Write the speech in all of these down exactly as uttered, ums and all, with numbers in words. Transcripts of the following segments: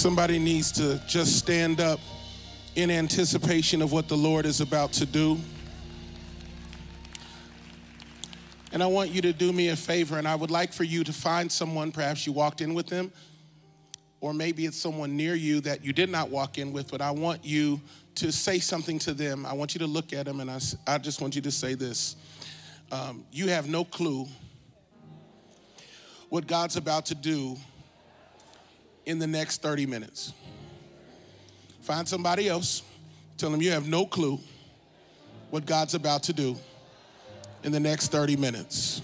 Somebody needs to just stand up in anticipation of what the Lord is about to do. And I want you to do me a favor, and I would like for you to find someone, perhaps you walked in with them, or maybe it's someone near you that you did not walk in with, but I want you to say something to them. I want you to look at them, and I, I just want you to say this. Um, you have no clue what God's about to do in the next thirty minutes. Find somebody else, tell them you have no clue what God's about to do in the next thirty minutes.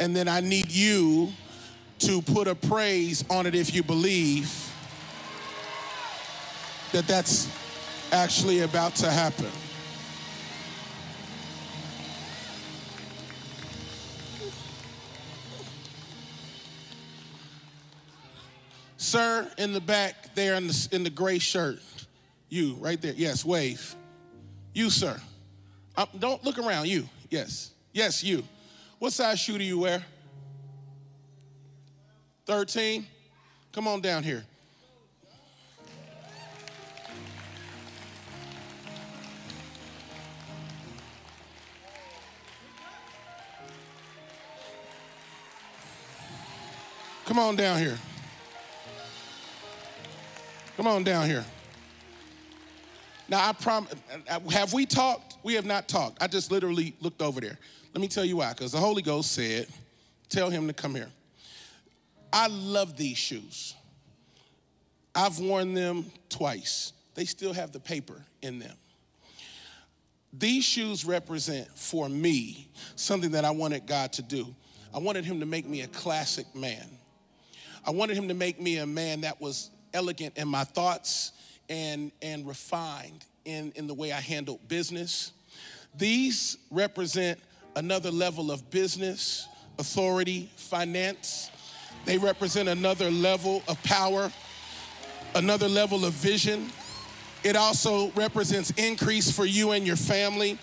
And then I need you to put a praise on it if you believe that that's actually about to happen. Sir, in the back there in the, in the gray shirt, you right there, yes, wave. You, sir. Um, don't look around, you, yes. Yes, you. What size shoe do you wear? thirteen? Come on down here. Come on down here. Come on down here. Now, I promise, have we talked? We have not talked. I just literally looked over there. Let me tell you why, because the Holy Ghost said, tell him to come here. I love these shoes. I've worn them twice. They still have the paper in them. These shoes represent, for me, something that I wanted God to do. I wanted him to make me a classic man. I wanted him to make me a man that was elegant in my thoughts and, and refined in, in the way I handled business. These represent another level of business, authority, finance. They represent another level of power, another level of vision. It also represents increase for you and your family.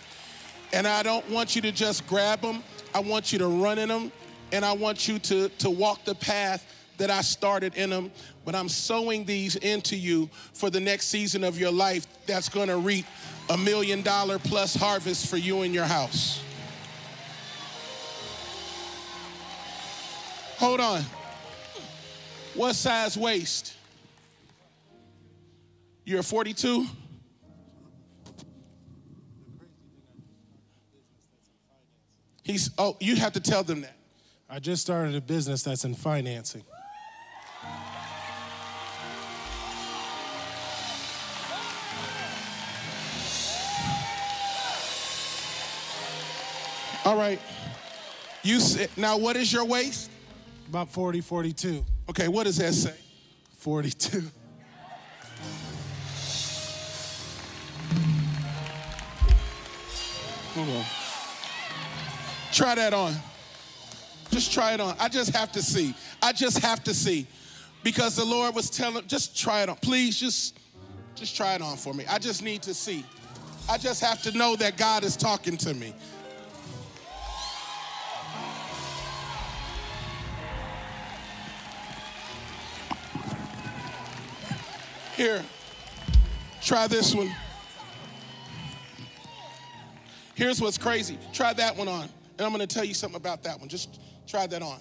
And I don't want you to just grab them. I want you to run in them, and I want you to, to walk the path that I started in them. But I'm sowing these into you for the next season of your life that's going to reap a million dollar plus harvest for you and your house. Hold on. What size waist? You're forty-two? He's, oh, you have to tell them that. I just started a business that's in financing. All right. You said, now what is your waist? About forty, forty-two. Okay, what does that say? forty-two. Hold on. Try that on. Just try it on. I just have to see. I just have to see. Because the Lord was telling, just try it on. Please, just, just try it on for me. I just need to see. I just have to know that God is talking to me. Here, try this one. Here's what's crazy. Try that one on. And I'm going to tell you something about that one. Just try that on,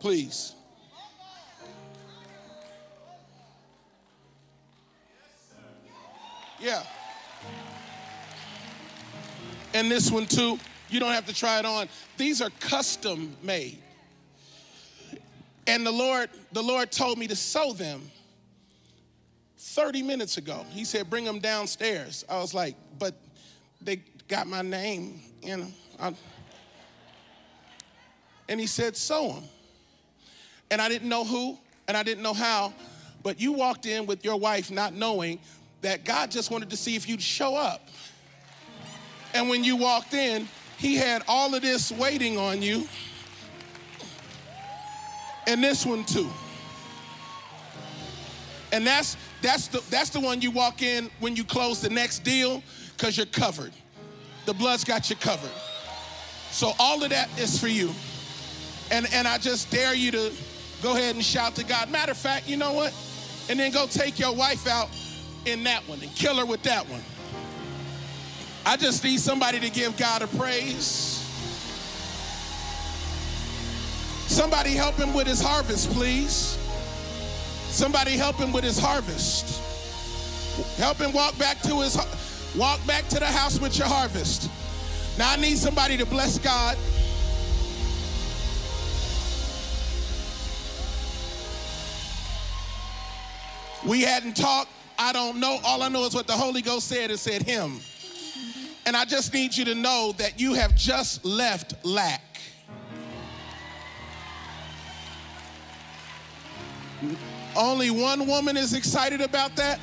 please. Yeah. And this one too. You don't have to try it on. These are custom made. And the Lord, the Lord told me to sew them thirty minutes ago. He said, bring them downstairs. I was like, but they got my name, you know. I... And he said, sew them. And I didn't know who, and I didn't know how, but you walked in with your wife not knowing that God just wanted to see if you'd show up. And when you walked in, he had all of this waiting on you. And this one too. And that's, that's, the, that's the one you walk in when you close the next deal, because you're covered. The blood's got you covered. So all of that is for you. And, and I just dare you to, go ahead and shout to God. Matter of fact, you know what? And then go take your wife out in that one and kill her with that one. I just need somebody to give God a praise. Somebody help him with his harvest, please. Somebody help him with his harvest. Help him walk back to his, walk back to the house with your harvest. Now I need somebody to bless God. We hadn't talked. I don't know. All I know is what the Holy Ghost said. It said him. And I just need you to know that you have just left lack. Only one woman is excited about that.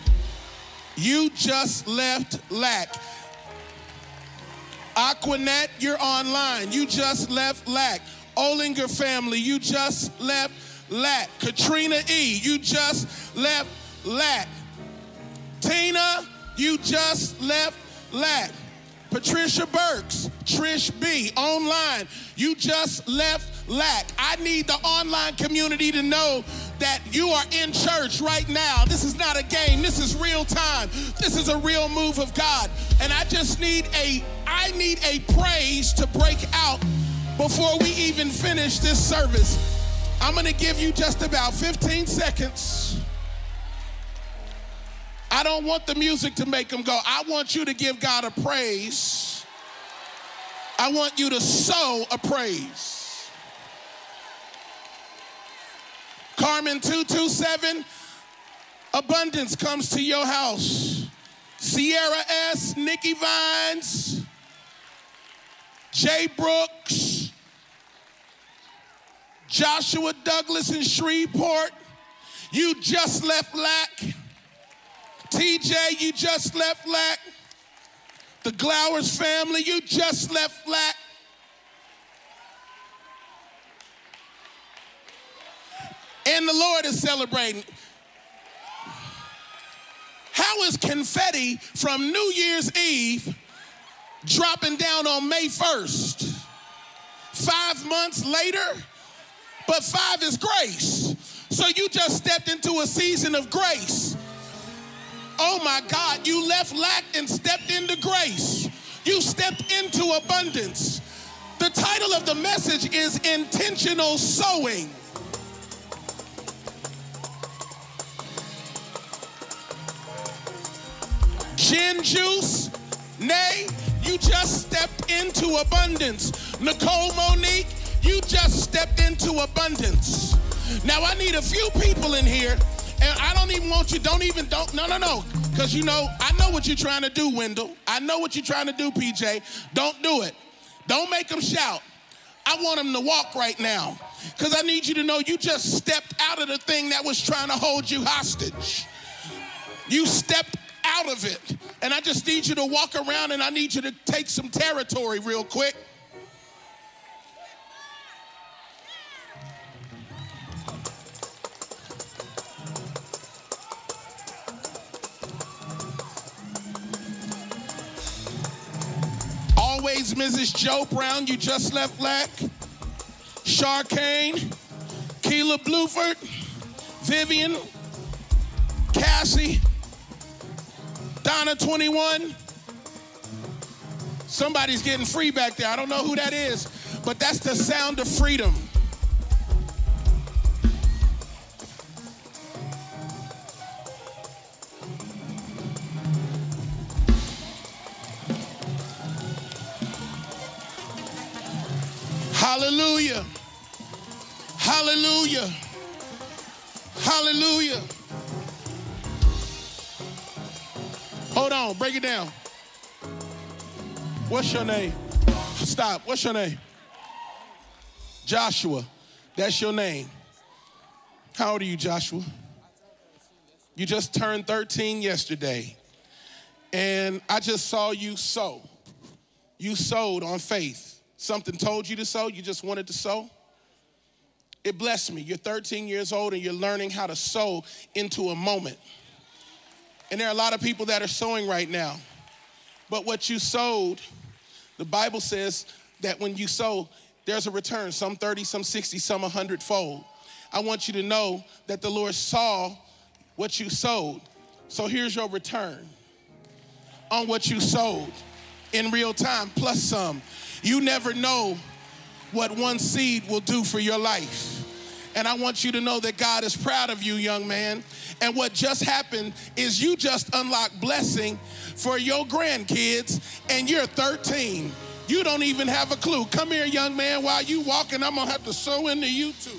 You just left lack. Aquanet, you're online. You just left lack. Olinger family, you just left lack. Katrina E., you just left lack. Tina, you just left lack. Patricia Burks, Trish B., online, you just left lack. I need the online community to know that you are in church right now. This is not a game, this is real time. This is a real move of God. And I just need a, I need a praise to break out before we even finish this service. I'm gonna give you just about fifteen seconds. I don't want the music to make them go. I want you to give God a praise. I want you to sow a praise. Carmen two two seven, abundance comes to your house. Sierra S., Nikki Vines, J. Brooks, Joshua Douglas in Shreveport, you just left lack. T J, you just left lack. The Glowers family, you just left lack. And the Lord is celebrating. How is confetti from New Year's Eve dropping down on May first? Five months later, but five is grace. So you just stepped into a season of grace. Oh my God, you left lack and stepped into grace. You stepped into abundance. The title of the message is Intentional Sowing. Gin Juice, nay, you just stepped into abundance. Nicole Monique, you just stepped into abundance. Now I need a few people in here. And I don't even want you, don't even, don't, no, no, no. Because, you know, I know what you're trying to do, Wendell. I know what you're trying to do, P J. Don't do it. Don't make them shout. I want them to walk right now. Because I need you to know you just stepped out of the thing that was trying to hold you hostage. You stepped out of it. And I just need you to walk around and I need you to take some territory real quick. Always Missus Joe Brown, you just left lack. Charkane, Keela Blueford, Vivian, Cassie, Donna twenty-one. Somebody's getting free back there. I don't know who that is, but that's the sound of freedom. Hallelujah, hallelujah, hallelujah. Hold on, break it down. What's your name? Stop, what's your name? Joshua, that's your name. How old are you, Joshua? You just turned thirteen yesterday. And I just saw you sow. You sowed on faith. Something told you to sow, you just wanted to sow. It blessed me. You're thirteen years old and you're learning how to sow into a moment. And there are a lot of people that are sowing right now. But what you sowed, the Bible says that when you sow, there's a return, some thirty, some sixty, some a hundred fold. I want you to know that the Lord saw what you sowed. So here's your return on what you sowed in real time, plus some. You never know what one seed will do for your life. And I want you to know that God is proud of you, young man. And what just happened is you just unlocked blessing for your grandkids, and you're thirteen. You don't even have a clue. Come here, young man. While you walking, I'm going to have to sow into you too.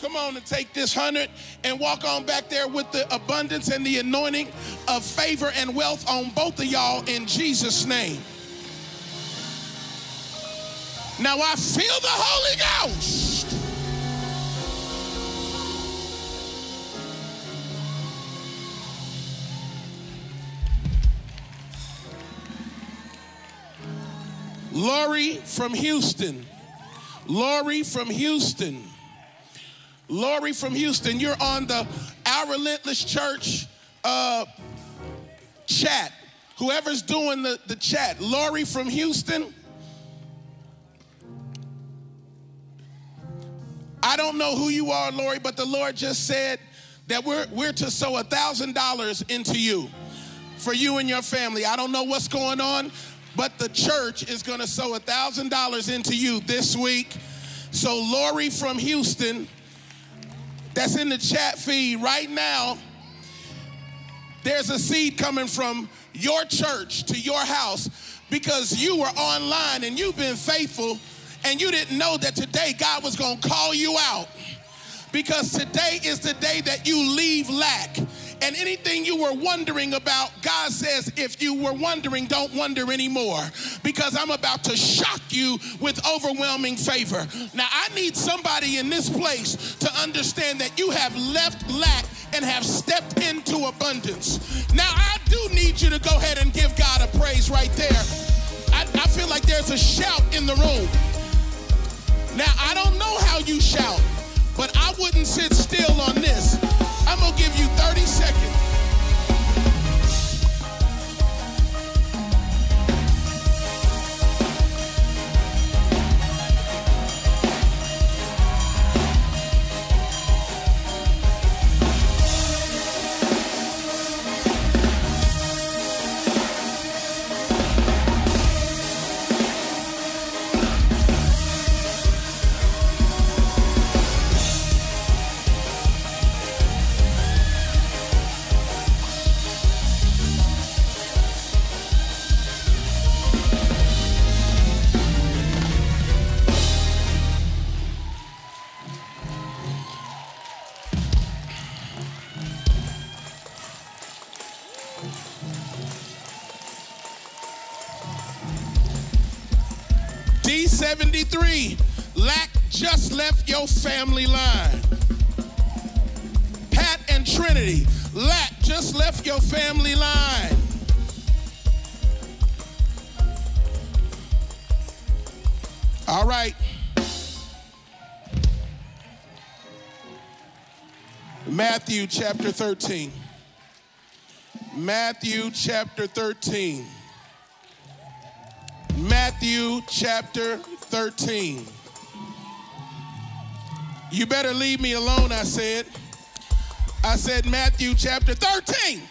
Come on and take this hundred and walk on back there with the abundance and the anointing of favor and wealth on both of y'all in Jesus' name. Now I feel the Holy Ghost. Lori from Houston. Lori from Houston. Lori from Houston, you're on the Our Relentless Church uh, chat. Whoever's doing the, the chat. Lori from Houston. I don't know who you are, Lori, but the Lord just said that we're, we're to sow one thousand dollars into you, for you and your family. I don't know what's going on, but the church is going to sow one thousand dollars into you this week. So Lori from Houston, that's in the chat feed right now, there's a seed coming from your church to your house because you were online and you've been faithful and you didn't know that today God was going to call you out, because today is the day that you leave lack. And anything you were wondering about, God says, if you were wondering, don't wonder anymore, because I'm about to shock you with overwhelming favor. Now, I need somebody in this place to understand that you have left lack and have stepped into abundance. Now, I do need you to go ahead and give God a praise right there. I, I feel like there's a shout in the room. Now, I don't know how you shout, but I wouldn't sit still on this. I'm gonna give you thirty seconds. seventy-three, lack just left your family line. Pat and Trinity, lack just left your family line. All right. Matthew chapter thirteen. Matthew chapter thirteen. Matthew chapter thirteen. You better leave me alone, I said. I said Matthew chapter thirteen.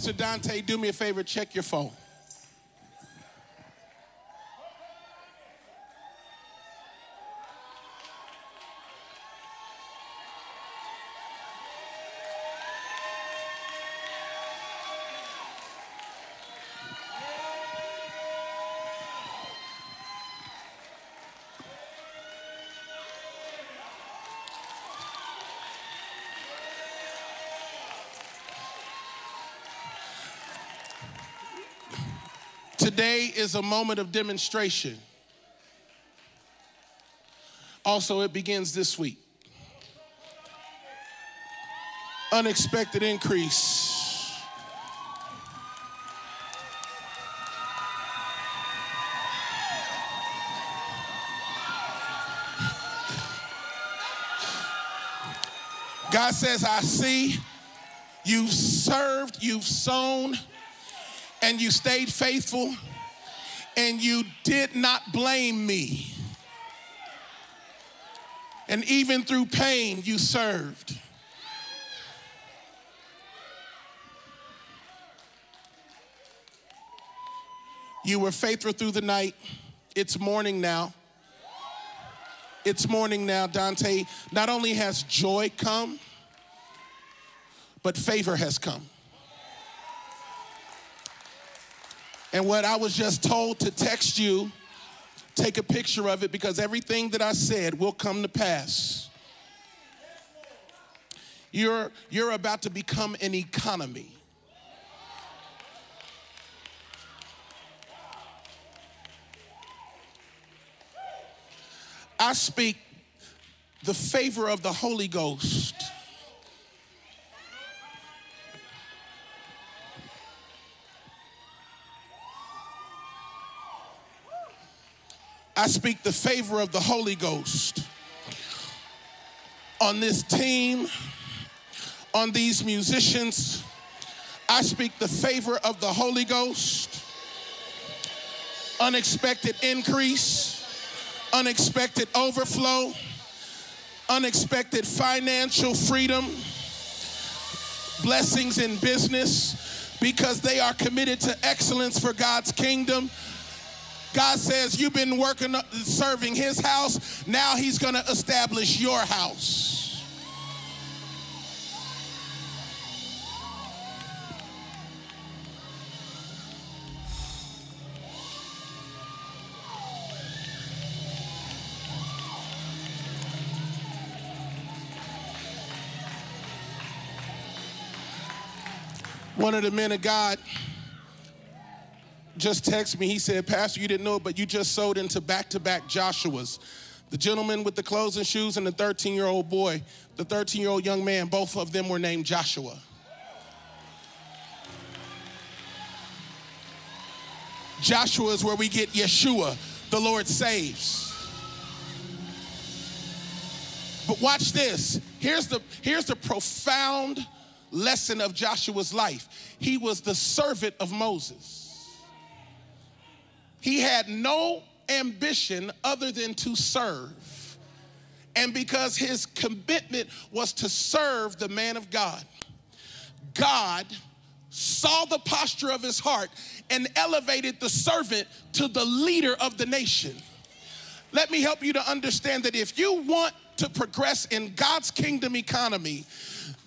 Mister Dante, do me a favor, check your phone. Today is a moment of demonstration. Also, it begins this week. Unexpected increase. God says, I see you've served, you've sown, and you stayed faithful, and you did not blame me. And even through pain, you served. You were faithful through the night. It's morning now. It's morning now, Dante. Not only has joy come, but favor has come. And what I was just told to text you, take a picture of it, because everything that I said will come to pass. You're, you're about to become an economy. I speak the favor of the Holy Ghost. I speak the favor of the Holy Ghost on this team, on these musicians. I speak the favor of the Holy Ghost. Unexpected increase, unexpected overflow, unexpected financial freedom, blessings in business, because they are committed to excellence for God's kingdom. God says, you've been working, serving his house. Now he's going to establish your house. One of the men of God just texted me. He said, Pastor, you didn't know it, but you just sold into back-to-back Joshuas. The gentleman with the clothes and shoes and the thirteen-year-old boy, the thirteen-year-old young man, both of them were named Joshua. Joshua is where we get Yeshua, the Lord saves. But watch this. Here's the, here's the profound lesson of Joshua's life. He was the servant of Moses. He had no ambition other than to serve. And because his commitment was to serve the man of God, God saw the posture of his heart and elevated the servant to the leader of the nation. Let me help you to understand that if you want to progress in God's kingdom economy,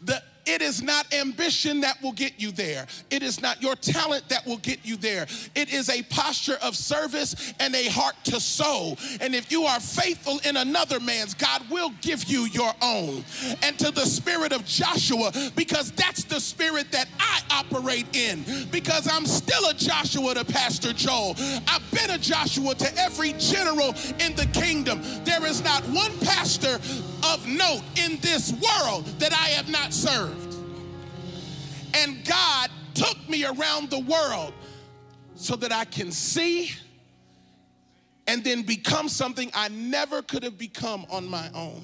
the It is not ambition that will get you there. It is not your talent that will get you there. It is a posture of service and a heart to sow. And if you are faithful in another man's, God will give you your own. And to the spirit of Joshua, because that's the spirit that I operate in, because I'm still a Joshua to Pastor Joel. I've been a Joshua to every general in the kingdom. There is not one pastor of note in this world that I have not served. And God took me around the world so that I can see and then become something I never could have become on my own.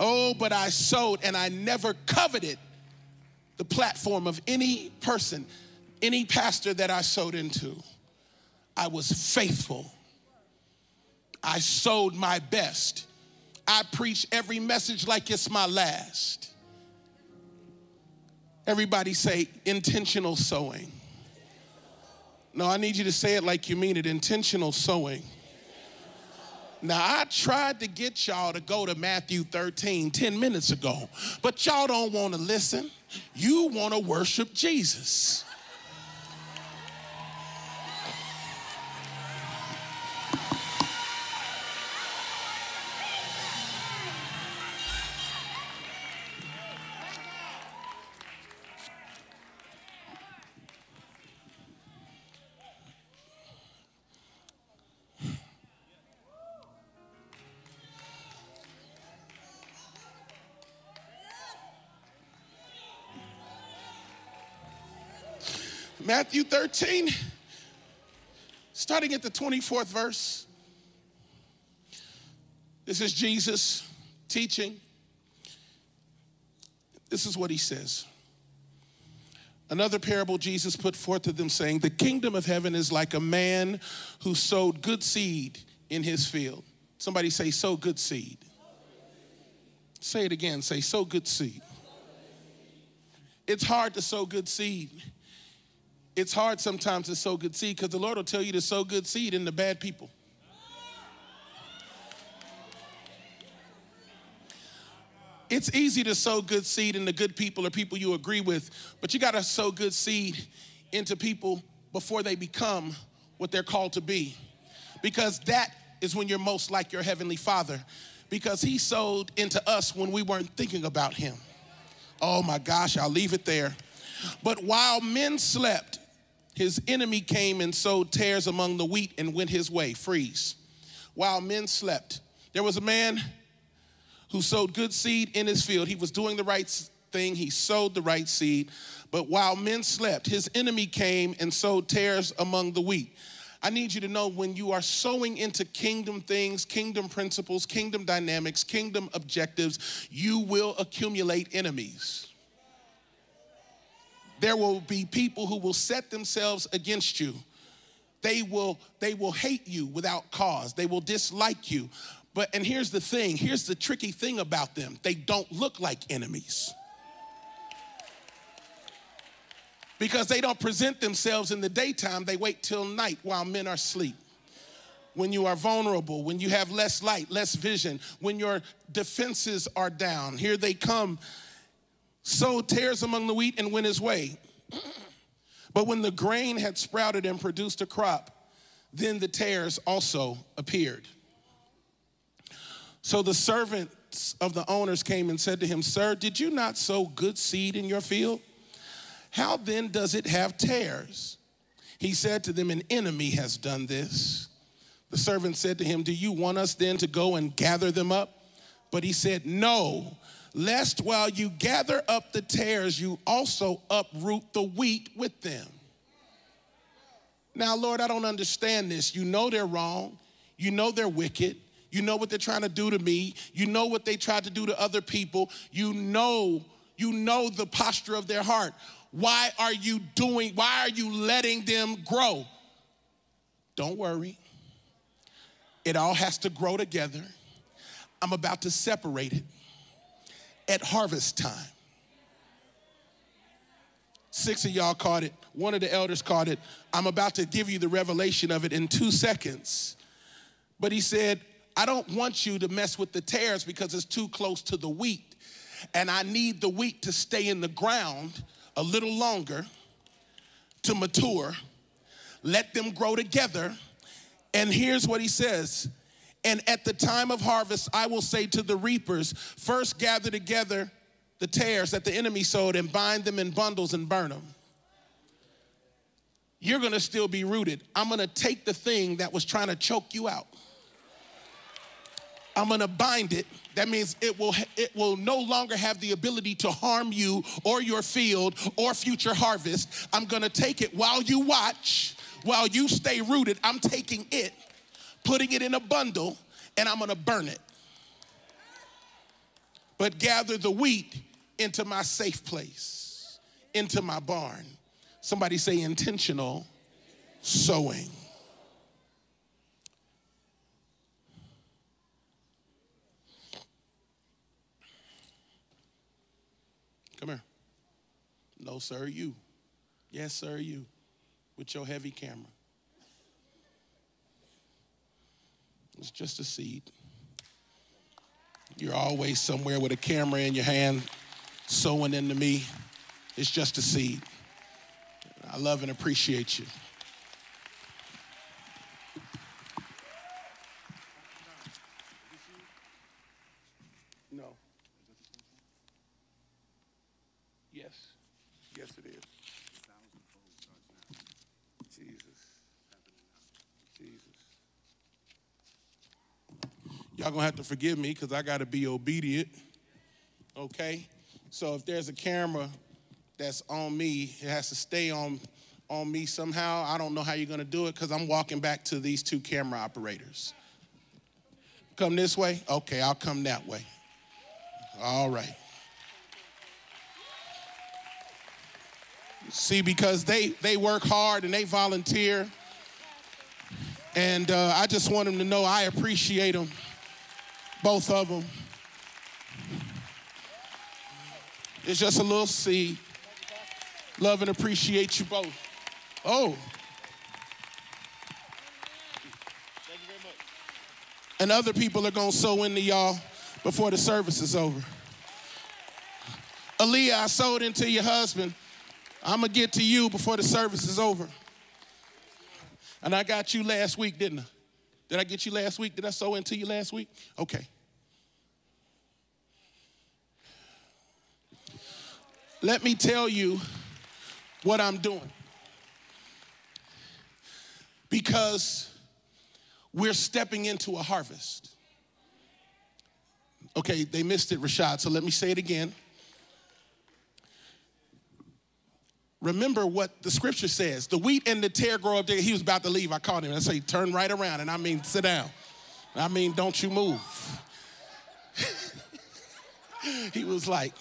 Oh, but I sowed and I never coveted the platform of any person, any pastor that I sowed into. I was faithful. I sowed my best. I preached every message like it's my last. Everybody say intentional sowing. No, I need you to say it like you mean it. Intentional sowing. Now, I tried to get y'all to go to Matthew thirteen ten minutes ago, but y'all don't want to listen. You want to worship Jesus. Matthew thirteen, starting at the twenty-fourth verse. This is Jesus teaching. This is what he says. Another parable Jesus put forth to them, saying, the kingdom of heaven is like a man who sowed good seed in his field. Somebody say, sow good seed. Say it again. Say, sow good seed. It's hard to sow good seed. It's hard sometimes to sow good seed because the Lord will tell you to sow good seed in the bad people. It's easy to sow good seed in the good people or people you agree with, but you got to sow good seed into people before they become what they're called to be, because that is when you're most like your Heavenly Father, because he sowed into us when we weren't thinking about him. Oh my gosh, I'll leave it there. But while men slept, his enemy came and sowed tares among the wheat and went his way. Freeze. While men slept, there was a man who sowed good seed in his field. He was doing the right thing. He sowed the right seed. But while men slept, his enemy came and sowed tares among the wheat. I need you to know, when you are sowing into kingdom things, kingdom principles, kingdom dynamics, kingdom objectives, you will accumulate enemies. There will be people who will set themselves against you. They will, they will hate you without cause. They will dislike you. But, and here's the thing, here's the tricky thing about them. They don't look like enemies, because they don't present themselves in the daytime. They wait till night while men are asleep. When you are vulnerable, when you have less light, less vision, when your defenses are down, here they come. Sowed tares among the wheat and went his way. But when the grain had sprouted and produced a crop, then the tares also appeared. So the servants of the owners came and said to him, sir, did you not sow good seed in your field? How then does it have tares? He said to them, an enemy has done this. The servant said to him, do you want us then to go and gather them up? But he said, no. Lest while you gather up the tares, you also uproot the wheat with them. Now, Lord, I don't understand this. You know they're wrong. You know they're wicked. You know what they're trying to do to me. You know what they tried to do to other people. You know, you know the posture of their heart. Why are you doing, why are you letting them grow? Don't worry. It all has to grow together. I'm about to separate it. At harvest time. Six of y'all caught it. One of the elders caught it. I'm about to give you the revelation of it in two seconds. But he said, I don't want you to mess with the tares because it's too close to the wheat. And I need the wheat to stay in the ground a little longer to mature. Let them grow together. And here's what he says. And at the time of harvest, I will say to the reapers, first gather together the tares that the enemy sowed and bind them in bundles and burn them. You're going to still be rooted. I'm going to take the thing that was trying to choke you out. I'm going to bind it. That means it will, it will no longer have the ability to harm you or your field or future harvest. I'm going to take it while you watch, while you stay rooted. I'm taking it, putting it in a bundle, and I'm going to burn it. But gather the wheat into my safe place, into my barn. Somebody say intentional sowing. Come here. No, sir, you. Yes, sir, you. With your heavy camera. It's just a seed. You're always somewhere with a camera in your hand, sowing into me. It's just a seed. I love and appreciate you. No. Yes. Yes, it is. Jesus. Jesus. Y'all gonna have to forgive me because I gotta be obedient. Okay? So if there's a camera that's on me, it has to stay on, on me somehow. I don't know how you're gonna do it because I'm walking back to these two camera operators. Come this way? Okay, I'll come that way. All right. See, because they, they work hard and they volunteer. And uh, I just want them to know I appreciate them, both of them. It's just a little seed. Love and appreciate you both. Oh. Thank you very much. And other people are going to sow into y'all before the service is over. Aaliyah, I sowed into your husband. I'm going to get to you before the service is over. And I got you last week, didn't I? Did I get you last week? Did I sow into you last week? Okay. Let me tell you what I'm doing. Because we're stepping into a harvest. Okay, they missed it, Rashad, so let me say it again. Remember what the scripture says. The wheat and the tare grow up there. He was about to leave. I called him. I said, turn right around. And I mean, sit down. I mean, don't you move. He was like...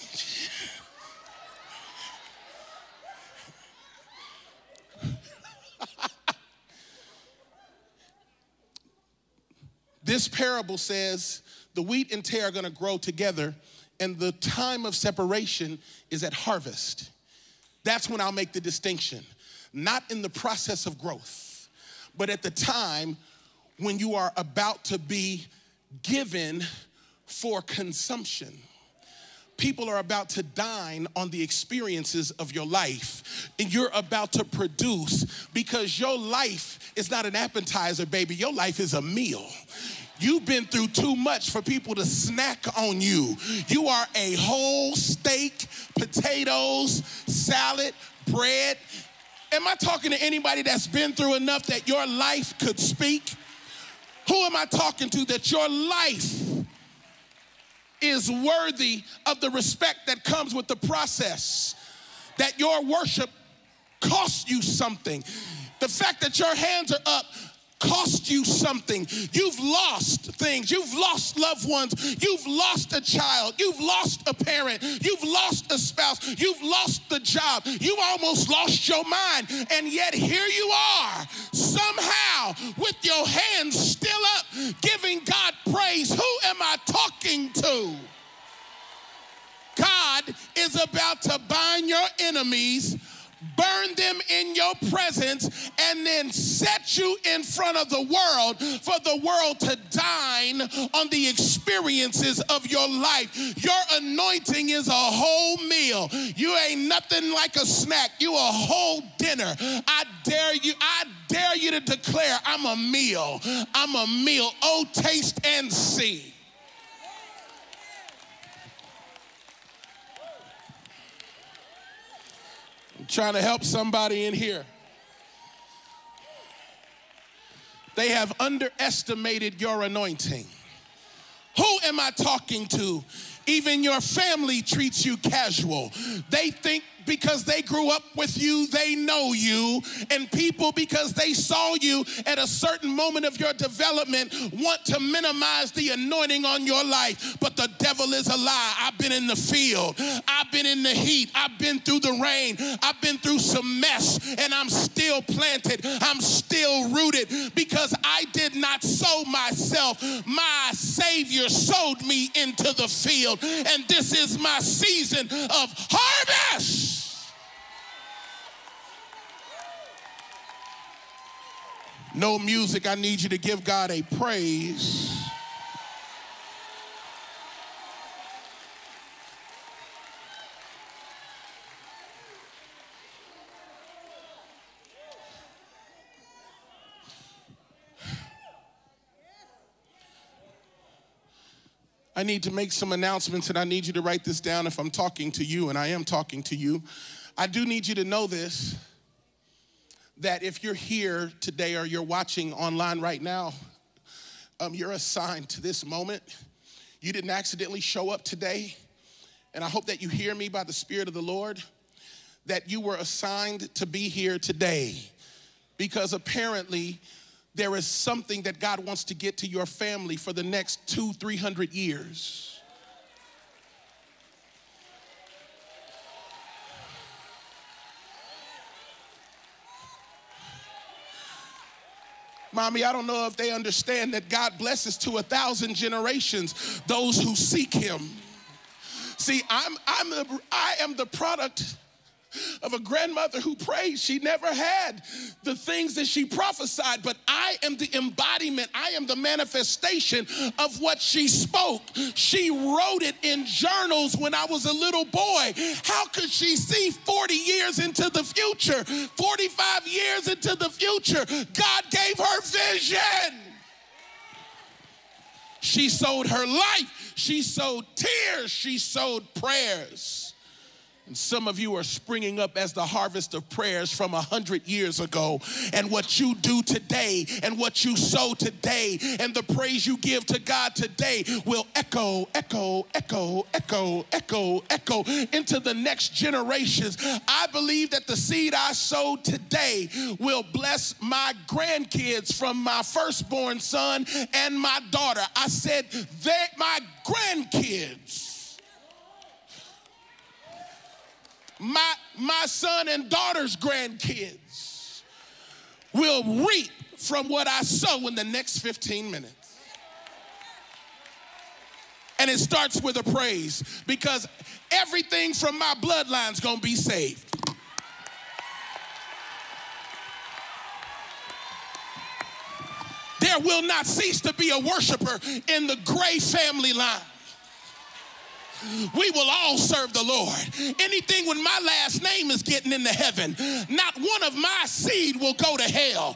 This parable says the wheat and tare are going to grow together, and the time of separation is at harvest. That's when I'll make the distinction. Not in the process of growth, but at the time when you are about to be given for consumption. People are about to dine on the experiences of your life, and you're about to produce, because your life is not an appetizer, baby. Your life is a meal. You've been through too much for people to snack on you. You are a whole steak, potatoes, salad, bread. Am I talking to anybody that's been through enough that your life could speak? Who am I talking to that your life is worthy of the respect that comes with the process? That your worship costs you something. The fact that your hands are up costs you something. You've lost things. You've lost loved ones. You've lost a child. You've lost a parent. You've lost a spouse. You've lost the job. You almost lost your mind. And yet here you are, somehow with your hands still up, giving God praise. Who am I talking to? God is about to bind your enemies, burn them in your presence, and then set you in front of the world for the world to dine on the experiences of your life. Your anointing is a whole meal. You ain't nothing like a snack. You a whole dinner. I dare you, I dare you to declare, I'm a meal. I'm a meal. Oh, taste and see. Trying to help somebody in here. They have underestimated your anointing. Who am I talking to? Even your family treats you casual. They think because they grew up with you, they know you. And people, because they saw you at a certain moment of your development, want to minimize the anointing on your life. But the devil is a lie. I've been in the field. I've been in the heat. I've been through the rain. I've been through some mess. And I'm still planted. I'm still rooted, because I did not sow myself. My Savior sowed me into the field. And this is my season of harvest. No music. I need you to give God a praise. I need to make some announcements, and I need you to write this down if I'm talking to you, and I am talking to you. I do need you to know this, that if you're here today or you're watching online right now, um, you're assigned to this moment. You didn't accidentally show up today, and I hope that you hear me by the Spirit of the Lord, that you were assigned to be here today, because apparently there is something that God wants to get to your family for the next two, three hundred years. Mommy, I don't know if they understand that God blesses to a thousand generations those who seek him. See, I'm, I'm the, I am the product of a grandmother who prayed. She never had the things that she prophesied, but I am the embodiment. I am the manifestation of what she spoke. She wrote it in journals when I was a little boy. How could she see forty years into the future, forty-five years into the future? God gave her vision. She sowed her life. She sowed tears. She sowed prayers. And some of you are springing up as the harvest of prayers from a hundred years ago. And what you do today and what you sow today and the praise you give to God today will echo, echo, echo, echo, echo, echo into the next generations. I believe that the seed I sowed today will bless my grandkids, from my firstborn son and my daughter. I said that my grandkids. My, my son and daughter's grandkids will reap from what I sow in the next fifteen minutes. And it starts with a praise, because everything from my bloodline's gonna be saved. There will not cease to be a worshiper in the Gray family line. We will all serve the Lord. Anything when my last name is getting into heaven, not one of my seed will go to hell.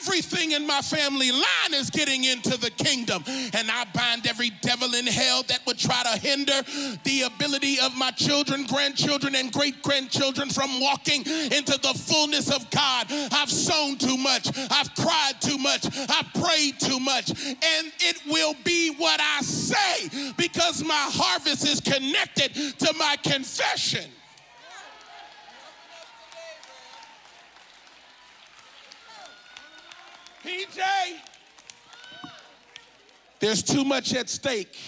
Everything in my family line is getting into the kingdom. And I bind every devil in hell that would try to hinder the ability of my children, grandchildren, and great-grandchildren from walking into the fullness of God. I've sown too much. I've cried too much. I've prayed too much. And it will be what I say, because my harvest is connected to my confession. P J, there's too much at stake.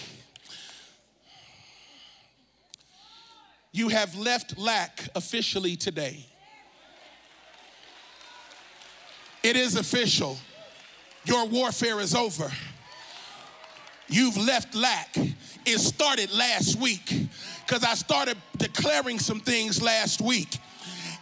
You have left lack officially today. It is official. Your warfare is over. You've left lack. It started last week, because I started declaring some things last week.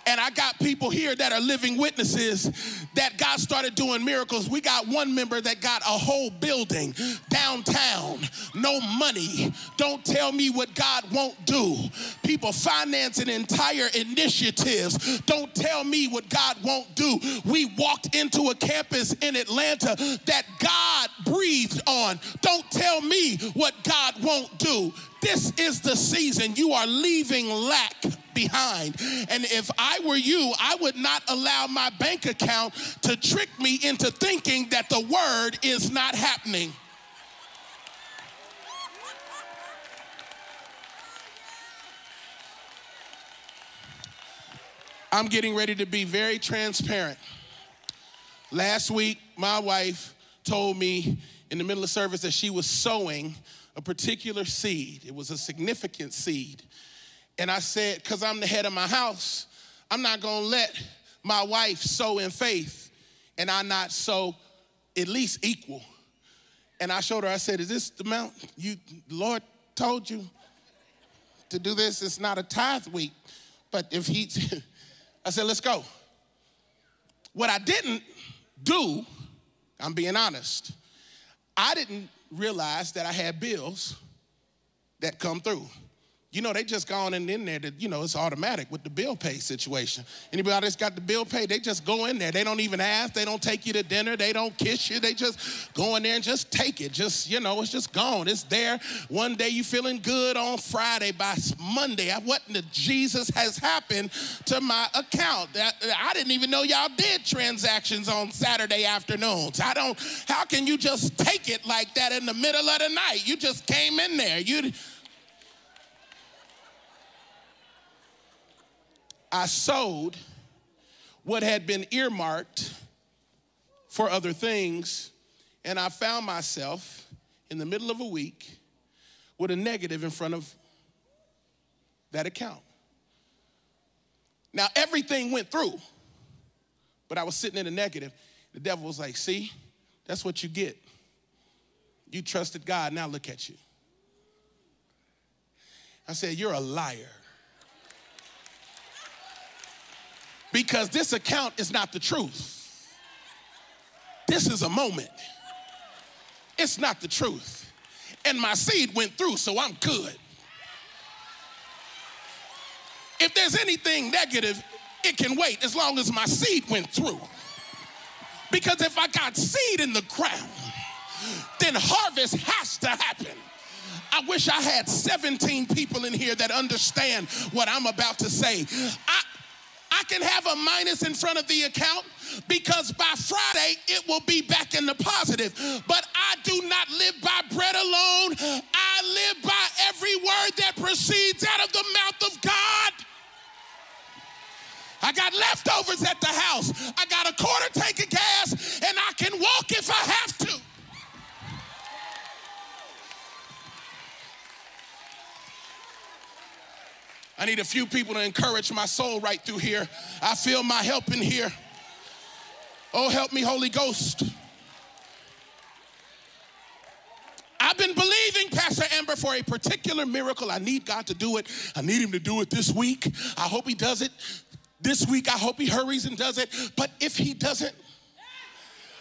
And I got people here that are living witnesses that God started doing miracles. We got one member that got a whole building downtown, no money. Don't tell me what God won't do. People financing entire initiatives. Don't tell me what God won't do. We walked into a campus in Atlanta that God breathed on. Don't tell me what God won't do. This is the season. You are leaving lack behind. And if I were you, I would not allow my bank account to trick me into thinking that the word is not happening. I'm getting ready to be very transparent. Last week, my wife told me in the middle of service that she was sowing a particular seed. It was a significant seed. And I said, because I'm the head of my house, I'm not going to let my wife sow in faith and I not sow at least equal. And I showed her, I said, is this the amount you, the Lord told you to do this? It's not a tithe week, but if he, I said, let's go. What I didn't do, I'm being honest, I didn't realize that I had bills that come through. You know, they just gone in, in there that, you know, it's automatic with the bill pay situation. Anybody that's got the bill pay, they just go in there. They don't even ask. They don't take you to dinner. They don't kiss you. They just go in there and just take it. Just, you know, it's just gone. It's there. One day you feeling good on Friday. By Monday, what in the Jesus has happened to my account? I didn't even know y'all did transactions on Saturday afternoons. I don't, how can you just take it like that in the middle of the night? You just came in there. You I sold what had been earmarked for other things, and I found myself in the middle of a week with a negative in front of that account. Now, everything went through, but I was sitting in a negative. The devil was like, see, that's what you get. You trusted God, now look at you. I said, you're a liar. Because this account is not the truth. This is a moment. It's not the truth. And my seed went through, so I'm good. If there's anything negative, it can wait as long as my seed went through. Because if I got seed in the ground, then harvest has to happen. I wish I had seventeen people in here that understand what I'm about to say. I I can have a minus in front of the account because by Friday it will be back in the positive. But I do not live by bread alone. I live by every word that proceeds out of the mouth of God. I got leftovers at the house. I got a quarter tank of gas, and I can walk if I have to. I need a few people to encourage my soul right through here. I feel my help in here. Oh, help me, Holy Ghost. I've been believing, Pastor Amber, for a particular miracle. I need God to do it. I need him to do it this week. I hope he does it this week. I hope he hurries and does it. But if he doesn't,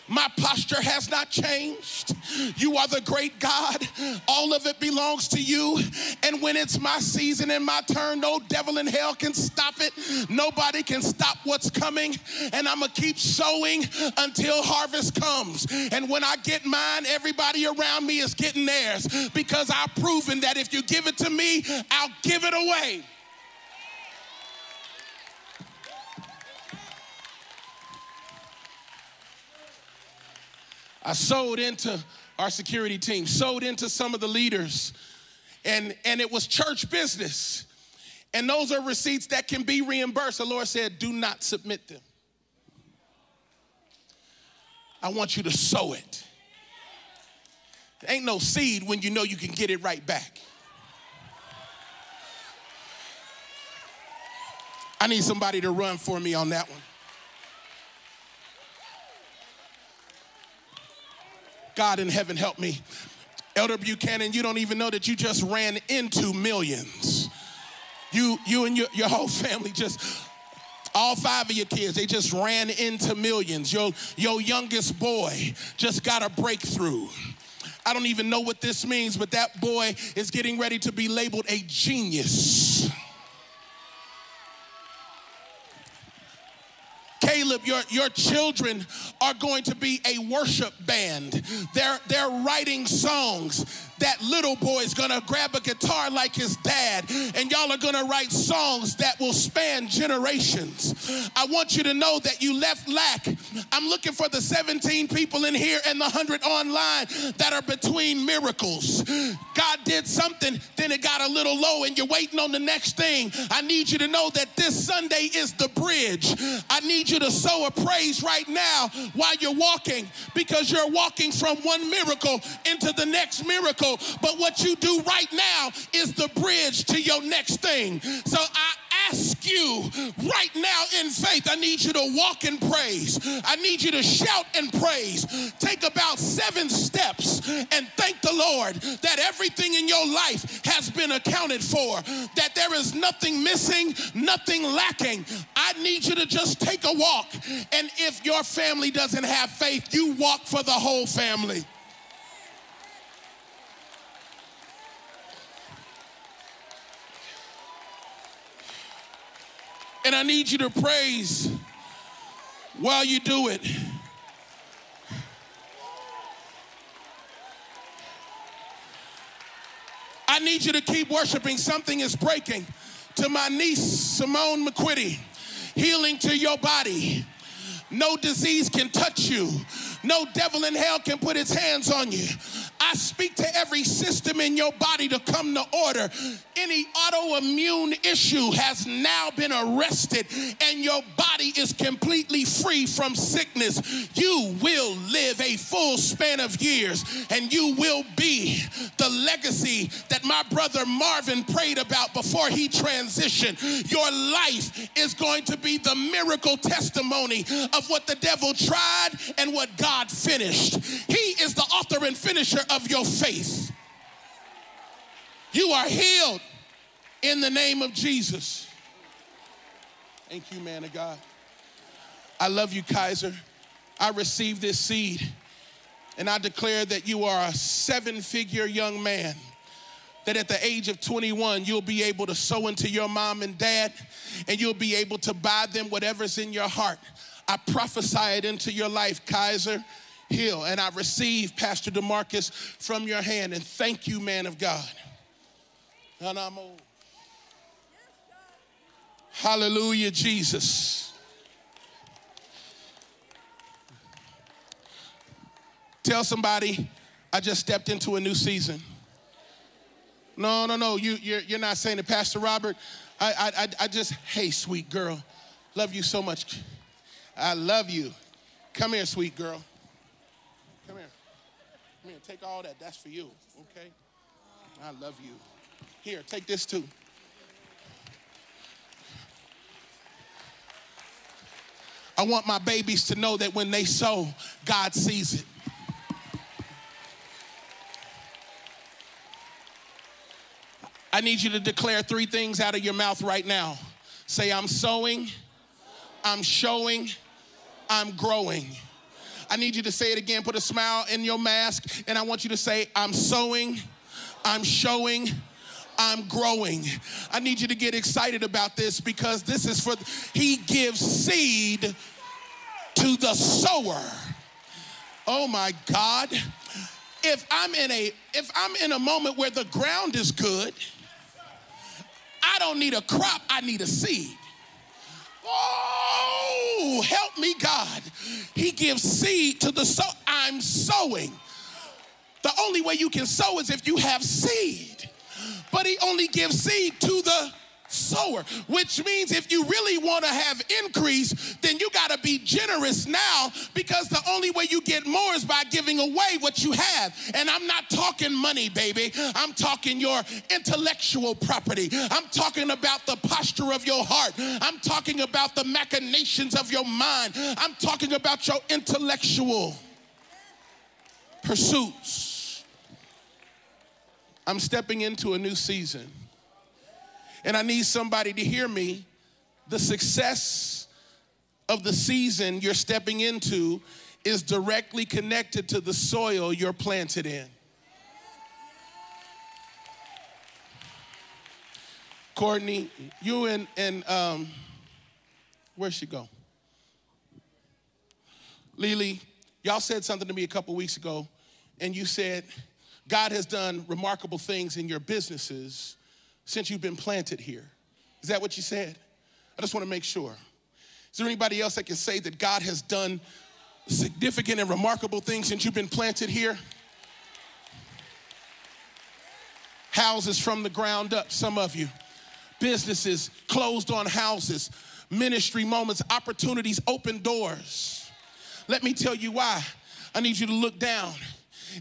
my posture has not changed. You are the great God. All of it belongs to you. And when it's my season and my turn, no devil in hell can stop it. Nobody can stop what's coming. And I'm going to keep sowing until harvest comes. And when I get mine, everybody around me is getting theirs. Because I've proven that if you give it to me, I'll give it away. I sold into our security team, sold into some of the leaders, and, and it was church business. And those are receipts that can be reimbursed. The Lord said, do not submit them. I want you to sow it. There ain't no seed when you know you can get it right back. I need somebody to run for me on that one. God in heaven, help me. Elder Buchanan, you don't even know that you just ran into millions. You, you and your, your whole family just... all five of your kids, they just ran into millions. Your, your youngest boy just got a breakthrough. I don't even know what this means, but that boy is getting ready to be labeled a genius. Caleb, your, your children are going to be a worship band. They're, they're writing songs. That little boy is going to grab a guitar like his dad, and y'all are going to write songs that will span generations. I want you to know that you left lack. I'm looking for the seventeen people in here and the one hundred online that are between miracles. God did something, then it got a little low, and you're waiting on the next thing. I need you to know that this Sunday is the bridge. I need you to sow a praise right now while you're walking, because you're walking from one miracle into the next miracle. But what you do right now is the bridge to your next thing. So I ask you right now in faith, I need you to walk in praise. I need you to shout in praise. Take about seven steps and thank the Lord Lord that everything in your life has been accounted for, that there is nothing missing, nothing lacking. I need you to just take a walk, and if your family doesn't have faith, you walk for the whole family. And I need you to praise while you do it. I need you to keep worshiping. Something is breaking. To my niece, Simone McQuitty, healing to your body. No disease can touch you. No devil in hell can put his hands on you. I speak to every system in your body to come to order. Any autoimmune issue has now been arrested, and your body is completely free from sickness. You will live a full span of years, and you will be the legacy that my brother Marvin prayed about before he transitioned. Your life is going to be the miracle testimony of what the devil tried and what God finished. He is the author and finisher of of your faith. You are healed in the name of Jesus. Thank you, man of God. I love you, Kaiser. I receive this seed, and I declare that you are a seven-figure young man, that at the age of twenty-one, you'll be able to sow into your mom and dad, and you'll be able to buy them whatever's in your heart. I prophesy it into your life, Kaiser. Heal. And I receive, Pastor DeMarcus, from your hand. And thank you, man of God. And I'm old. Hallelujah, Jesus. Tell somebody, I just stepped into a new season. No, no, no. You, you're, you're not saying it, Pastor Robert. I, I, I just, hey, sweet girl. Love you so much. I love you. Come here, sweet girl. Come here. Come here, take all that. That's for you, okay? I love you. Here, take this too. I want my babies to know that when they sow, God sees it. I need you to declare three things out of your mouth right now. Say, I'm sowing, I'm showing, I'm growing. I need you to say it again. Put a smile in your mask, and I want you to say, I'm sowing, I'm showing, I'm growing. I need you to get excited about this, because this is for, he gives seed to the sower. Oh my God. If I'm in a, if I'm in a moment where the ground is good, I don't need a crop, I need a seed. Oh, help me, God. He gives seed to the sower. I'm sowing. The only way you can sow is if you have seed. But he only gives seed to the sower, which means if you really want to have increase, then you got to be generous now, because the only way you get more is by giving away what you have. And I'm not talking money, baby. I'm talking your intellectual property. I'm talking about the posture of your heart. I'm talking about the machinations of your mind. I'm talking about your intellectual pursuits. I'm stepping into a new season. And I need somebody to hear me. The success of the season you're stepping into is directly connected to the soil you're planted in. Courtney, you and, and um, where'd she go? Lily, y'all said something to me a couple weeks ago, and you said, God has done remarkable things in your businesses since you've been planted here. Is that what you said? I just want to make sure. Is there anybody else that can say that God has done significant and remarkable things since you've been planted here? Houses from the ground up, some of you. Businesses, closed on houses, ministry moments, opportunities, open doors. Let me tell you why. I need you to look down.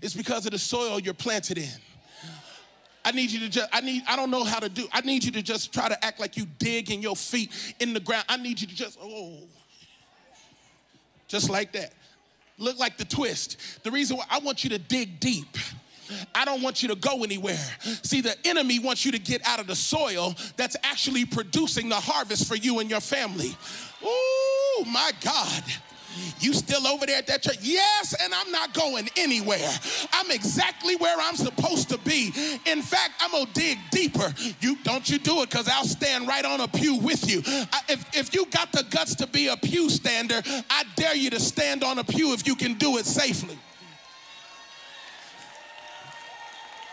It's because of the soil you're planted in. I need you to just, I need, I don't know how to do, I need you to just try to act like you dig in your feet in the ground. I need you to just, oh, just like that. Look like the twist. The reason why I want you to dig deep. I don't want you to go anywhere. See, the enemy wants you to get out of the soil that's actually producing the harvest for you and your family. Ooh, my God. You still over there at that church? Yes, and I'm not going anywhere. I'm exactly where I'm supposed to be. In fact, I'm going to dig deeper. You don't you do it, because I'll stand right on a pew with you. I, if, if you got the guts to be a pew stander, I dare you to stand on a pew if you can do it safely.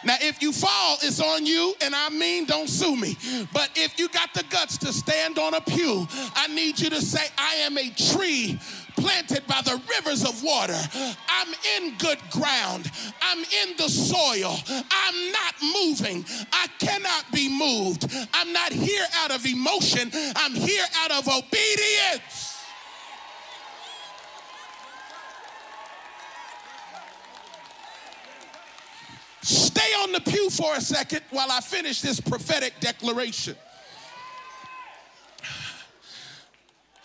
Now, if you fall, it's on you, and I mean, don't sue me. But if you got the guts to stand on a pew, I need you to say, I am a tree planted by the rivers of water. I'm in good ground. I'm in the soil. I'm not moving. I cannot be moved. I'm not here out of emotion. I'm here out of obedience. Stay on the pew for a second while I finish this prophetic declaration.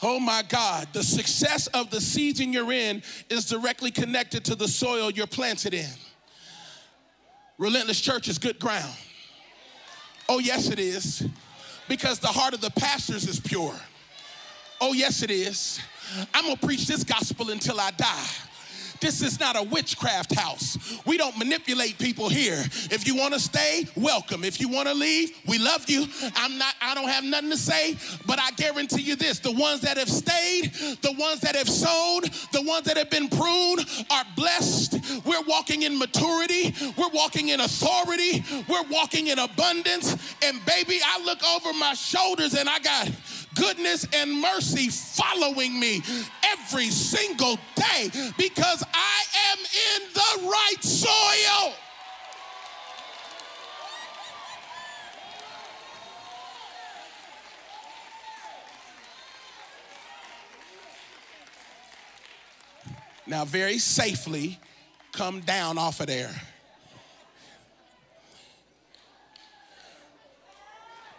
Oh my God, the success of the season you're in is directly connected to the soil you're planted in. Relentless Church is good ground. Oh yes it is, because the heart of the pastors is pure. Oh yes it is. I'm gonna preach this gospel until I die. This is not a witchcraft house. We don't manipulate people here. If you want to stay, welcome. If you want to leave, we love you. I'm not, I don't have nothing to say, but I guarantee you this. The ones that have stayed, the ones that have sown, the ones that have been pruned are blessed. We're walking in maturity. We're walking in authority. We're walking in abundance. And baby, I look over my shoulders and I got goodness and mercy following me every single day, because I am in the right soil. Now, very safely come down off of there.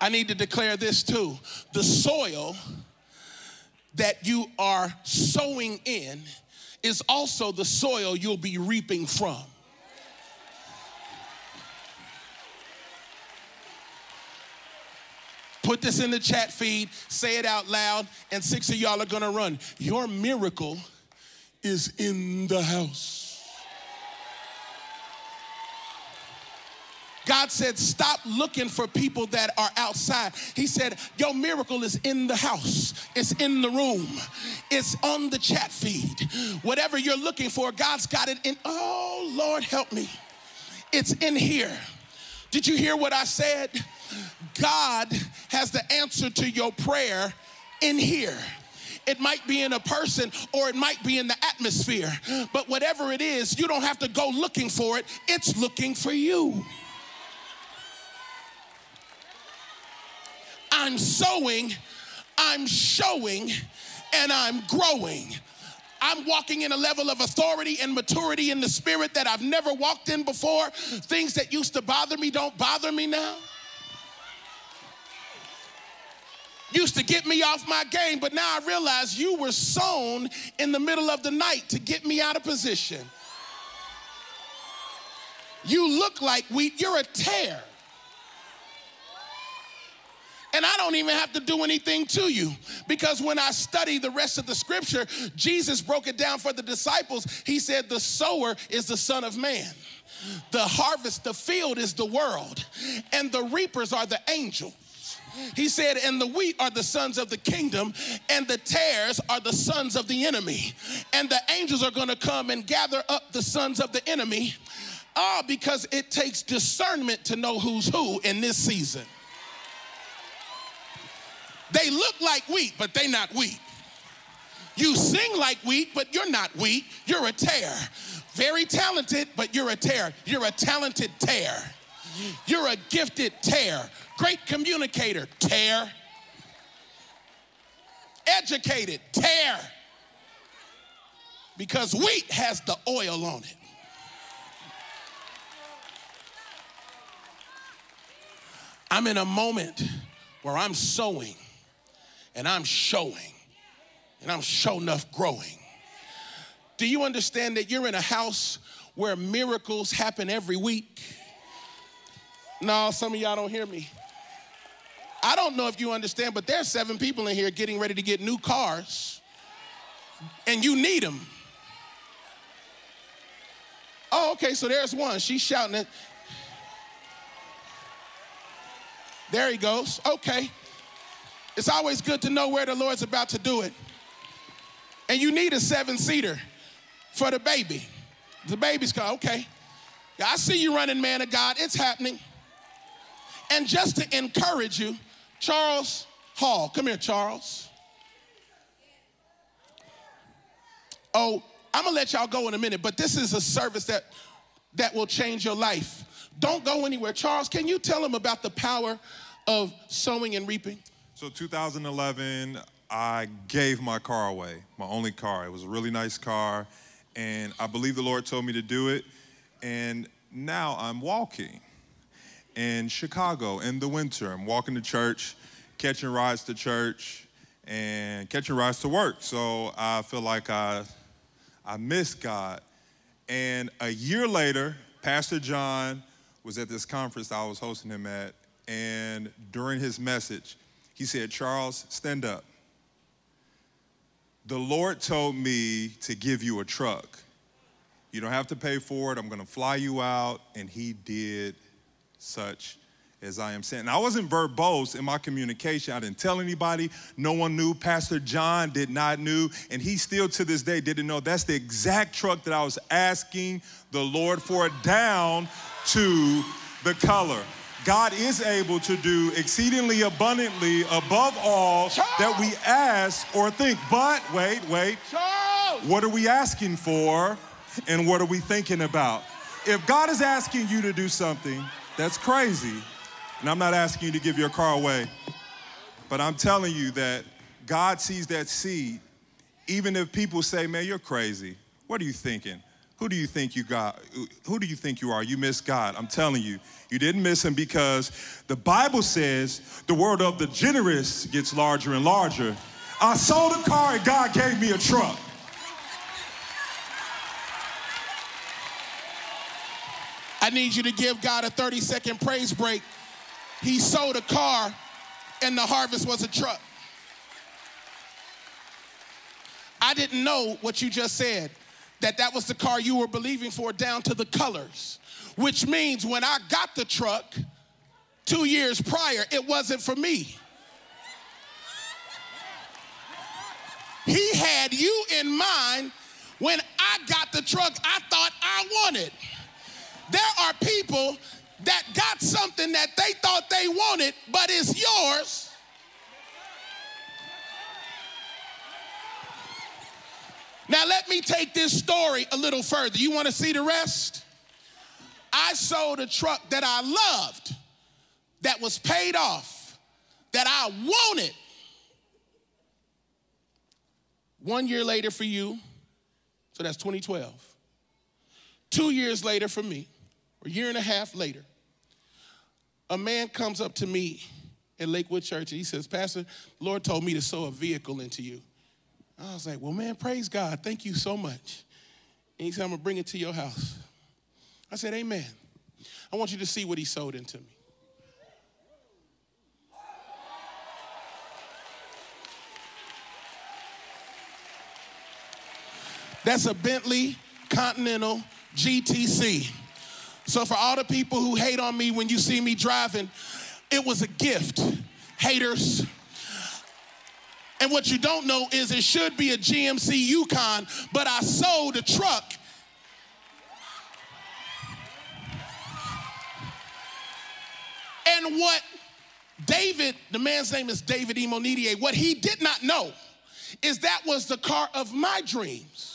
I need to declare this too. The soil that you are sowing in is also the soil you'll be reaping from. Put this in the chat feed, say it out loud, and six of y'all are gonna run. Your miracle is in the house. God said, stop looking for people that are outside. He said, your miracle is in the house. It's in the room. It's on the chat feed. Whatever you're looking for, God's got it in. Oh, Lord, help me. It's in here. Did you hear what I said? God has the answer to your prayer in here. It might be in a person, or it might be in the atmosphere. But whatever it is, you don't have to go looking for it. It's looking for you. I'm sowing, I'm showing, and I'm growing. I'm walking in a level of authority and maturity in the spirit that I've never walked in before. Things that used to bother me don't bother me now. Used to get me off my game, but now I realize you were sown in the middle of the night to get me out of position. You look like wheat, you're a tear. And I don't even have to do anything to you, because when I study the rest of the scripture, Jesus broke it down for the disciples. He said, the sower is the Son of Man. The harvest, the field is the world, and the reapers are the angels. He said, and the wheat are the sons of the kingdom, and the tares are the sons of the enemy. And the angels are going to come and gather up the sons of the enemy, ah, because it takes discernment to know who's who in this season. They look like wheat, but they not wheat. You sing like wheat, but you're not wheat. You're a tear. Very talented, but you're a tear. You're a talented tear. You're a gifted tear. Great communicator, tear. Educated, tear. Because wheat has the oil on it. I'm in a moment where I'm sowing, and I'm showing, and I'm sure enough growing. Do you understand that you're in a house where miracles happen every week. No, some of y'all don't hear me. I don't know if you understand, but there's seven people in here getting ready to get new cars, and you need them. Oh, okay, so there's one. She's shouting it. There he goes. Okay. It's always good to know where the Lord's about to do it. And you need a seven-seater for the baby. The baby's car, okay. I see you running, man of God. It's happening. And just to encourage you, Charles Hall. Come here, Charles. Oh, I'm going to let y'all go in a minute, but this is a service that, that will change your life. Don't go anywhere. Charles, can you tell them about the power of sowing and reaping? So two thousand eleven, I gave my car away, my only car. It was a really nice car, and I believe the Lord told me to do it, and now I'm walking in Chicago in the winter. I'm walking to church, catching rides to church, and catching rides to work. So I feel like I, I missed God. And a year later, Pastor John was at this conference I was hosting him at, and during his message, he said, "Charles, stand up. The Lord told me to give you a truck. You don't have to pay for it. I'm going to fly you out." And he did such as I am saying. And I wasn't verbose in my communication. I didn't tell anybody. No one knew. Pastor John did not know. And he still to this day didn't know. That's the exact truck that I was asking the Lord for, down to the color. God is able to do exceedingly abundantly above all Charles! That we ask or think. But wait, wait, Charles! What are we asking for and what are we thinking about? If God is asking you to do something, that's crazy. And I'm not asking you to give your car away, but I'm telling you that God sees that seed. Even if people say, "Man, you're crazy. What are you thinking? Who do you think you got? Who do you think you are? You missed God." I'm telling you, you didn't miss him, because the Bible says the word of the generous gets larger and larger. I sold a car and God gave me a truck. I need you to give God a thirty second praise break. He sold a car and the harvest was a truck. I didn't know what you just said, that that was the car you were believing for, down to the colors, which means when I got the truck two years prior, it wasn't for me. He had you in mind when I got the truck I thought I wanted. There are people that got something that they thought they wanted, but it's yours. Now let me take this story a little further. You want to see the rest? I sold a truck that I loved, that was paid off, that I wanted. One year later for you, so that's twenty twelve. Two years later for me, or a year and a half later, a man comes up to me at Lakewood Church and he says, "Pastor, the Lord told me to sow a vehicle into you." I was like, "Well, man, praise God. Thank you so much." And he said, "I'm going to bring it to your house." I said, "Amen. I want you to see what he sowed into me." That's a Bentley Continental G T C. So for all the people who hate on me when you see me driving, it was a gift. Haters. And what you don't know is it should be a G M C Yukon, but I sold a truck. And what David, the man's name is David Imonidye, what he did not know is that was the car of my dreams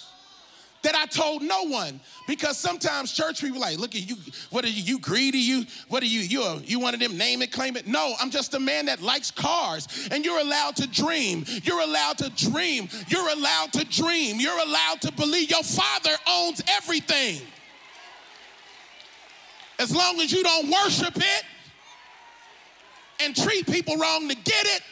that I told no one. Because sometimes church people are like, "Look at you, what are you, you greedy? You, what are you, you, a, you one of them name it, claim it?" No, I'm just a man that likes cars. And you're allowed to dream. You're allowed to dream. You're allowed to dream. You're allowed to believe. Your Father owns everything. As long as you don't worship it and treat people wrong to get it.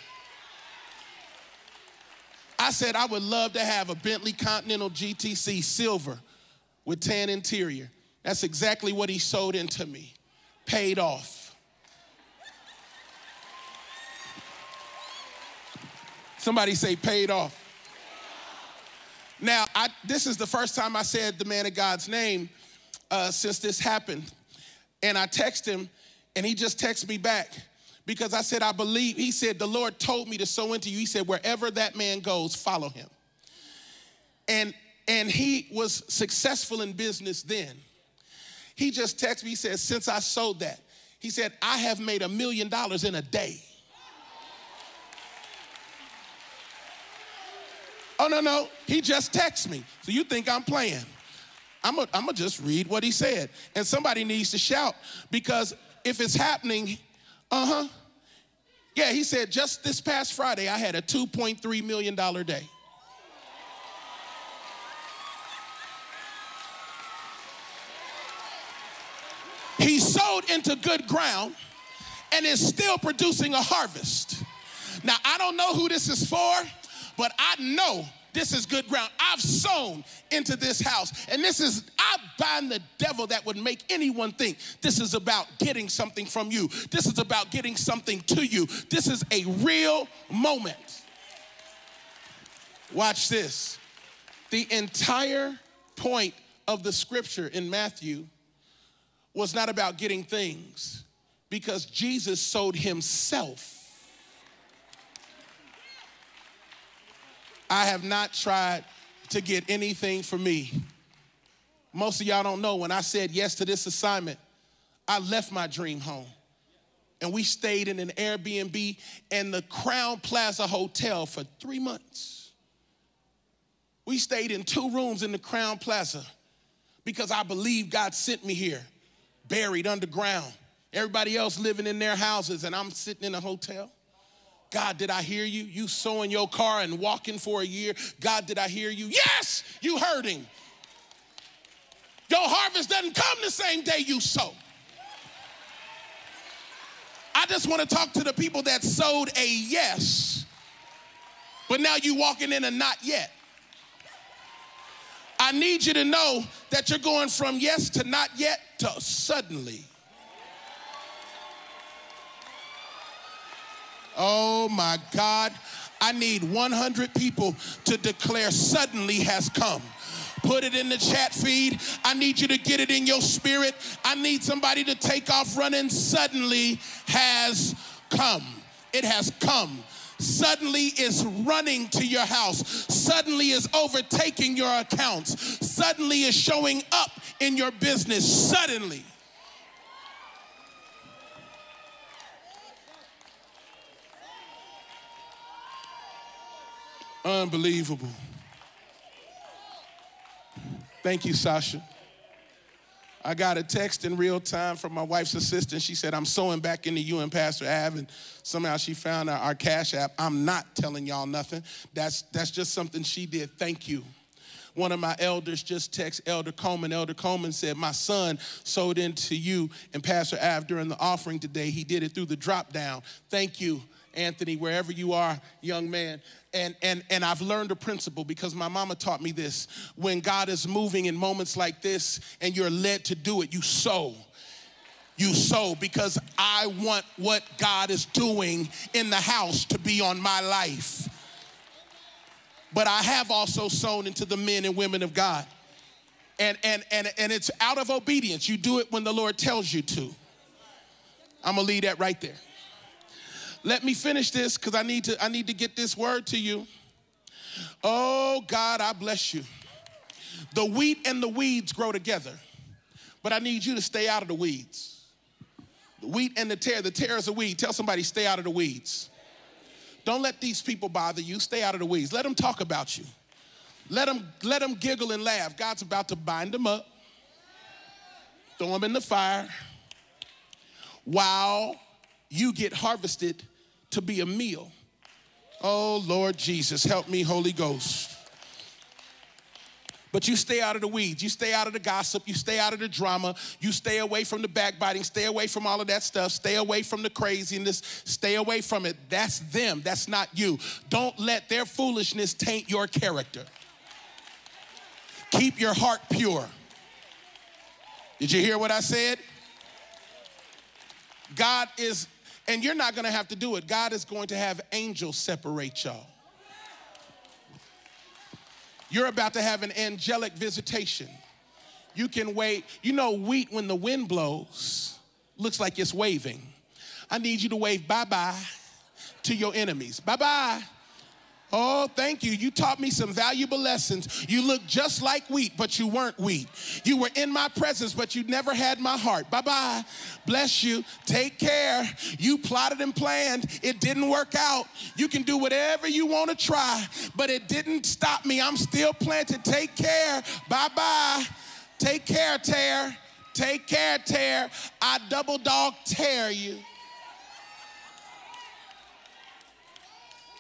I said, "I would love to have a Bentley Continental G T C silver with tan interior That's exactly what he sowed into me. Paid off. Somebody say paid off. Now, I, this is the first time I said the man of God's name uh, since this happened. And I texted him, and he just texted me back because I said, I believe. He said, the Lord told me to sow into you. He said, wherever that man goes, follow him. And, and he was successful in business then. He just texted me, he said, since I sowed that, he said, I have made a million dollars in a day. Oh, no, no, he just texted me. So you think I'm playing. I'm gonna just read what he said. And somebody needs to shout because if it's happening, uh-huh. Yeah, he said, just this past Friday, I had a two point three million dollars day. He sowed into good ground and is still producing a harvest. Now, I don't know who this is for, but I know this is good ground. I've sown into this house. And this is, I bind the devil that would make anyone think this is about getting something from you. This is about getting something to you. This is a real moment. Watch this. The entire point of the scripture in Matthew was not about getting things because Jesus sowed himself. I have not tried to get anything for me. Most of y'all don't know, when I said yes to this assignment, I left my dream home. And we stayed in an Airbnb in the Crown Plaza Hotel for three months. We stayed in two rooms in the Crown Plaza because I believe God sent me here, buried underground. Everybody else living in their houses, and I'm sitting in a hotel. God, did I hear you? You sewing your car and walking for a year. God, did I hear you? Yes, you heard him. Your harvest doesn't come the same day you sow. I just want to talk to the people that sowed a yes, but now you walking in a not yet. I need you to know that you're going from yes to not yet to suddenly. Oh my God, I need one hundred people to declare suddenly has come. Put it in the chat feed. I need you to get it in your spirit. I need somebody to take off running. Suddenly has come. It has come. Suddenly is running to your house. Suddenly is overtaking your accounts. Suddenly is showing up in your business. Suddenly. Unbelievable. Thank you, Sasha. I got a text in real time from my wife's assistant. She said, I'm sewing back into you and Pastor Av, and somehow she found our, our Cash App. I'm not telling y'all nothing. That's, that's just something she did. Thank you. One of my elders just texted Elder Coleman. Elder Coleman said, my son sewed into you and Pastor Av during the offering today. He did it through the drop down. Thank you, Anthony, wherever you are, young man. And, and, and I've learned a principle because my mama taught me this. When God is moving in moments like this and you're led to do it, you sow. You sow because I want what God is doing in the house to be on my life. But I have also sown into the men and women of God. And, and, and, and it's out of obedience. You do it when the Lord tells you to. I'm going to leave that right there. Let me finish this because I need to, I need to get this word to you. Oh, God, I bless you. The wheat and the weeds grow together, but I need you to stay out of the weeds. The wheat and the tare, the tare is a weed. Tell somebody, stay out of the weeds. Don't let these people bother you. Stay out of the weeds. Let them talk about you. Let them, let them giggle and laugh. God's about to bind them up, throw them in the fire, while you get harvested to be a meal. Oh, Lord Jesus, help me, Holy Ghost. But you stay out of the weeds. You stay out of the gossip. You stay out of the drama. You stay away from the backbiting. Stay away from all of that stuff. Stay away from the craziness. Stay away from it. That's them. That's not you. Don't let their foolishness taint your character. Keep your heart pure. Did you hear what I said? God is, and you're not going to have to do it. God is going to have angels separate y'all. You're about to have an angelic visitation. You can wait. You know, wheat, when the wind blows, looks like it's waving. I need you to wave bye-bye to your enemies. Bye-bye. Oh, thank you. You taught me some valuable lessons. You look just like wheat, but you weren't wheat. You were in my presence, but you never had my heart. Bye-bye. Bless you. Take care. You plotted and planned. It didn't work out. You can do whatever you want to try, but it didn't stop me. I'm still planted. Take care. Bye-bye. Take care, tear. Take care, tear. I double dog tear you.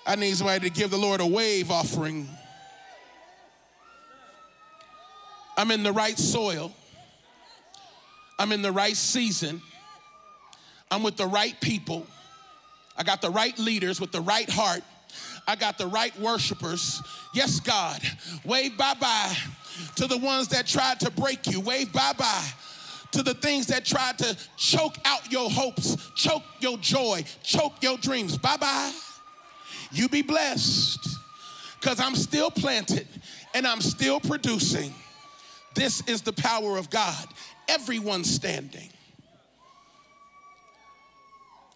I need somebody to give the Lord a wave offering. I'm in the right soil. I'm in the right season. I'm with the right people. I got the right leaders with the right heart. I got the right worshipers. Yes, God. Wave bye-bye to the ones that tried to break you. Wave bye-bye to the things that tried to choke out your hopes, choke your joy, choke your dreams. Bye-bye. You be blessed, because I'm still planted and I'm still producing. This is the power of God. Everyone standing.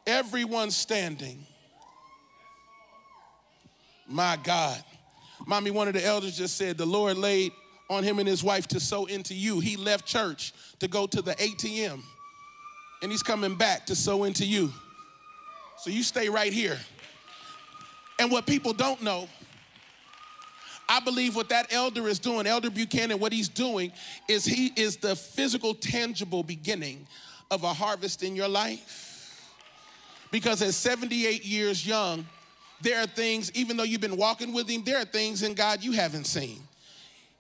Everyone standing. My God. Mommy, one of the elders just said, the Lord laid on him and his wife to sow into you. He left church to go to the A T M, and he's coming back to sow into you. So you stay right here. And what people don't know, I believe what that elder is doing, Elder Buchanan, what he's doing is he is the physical, tangible beginning of a harvest in your life. Because at seventy-eight years young, there are things, even though you've been walking with him, there are things in God you haven't seen.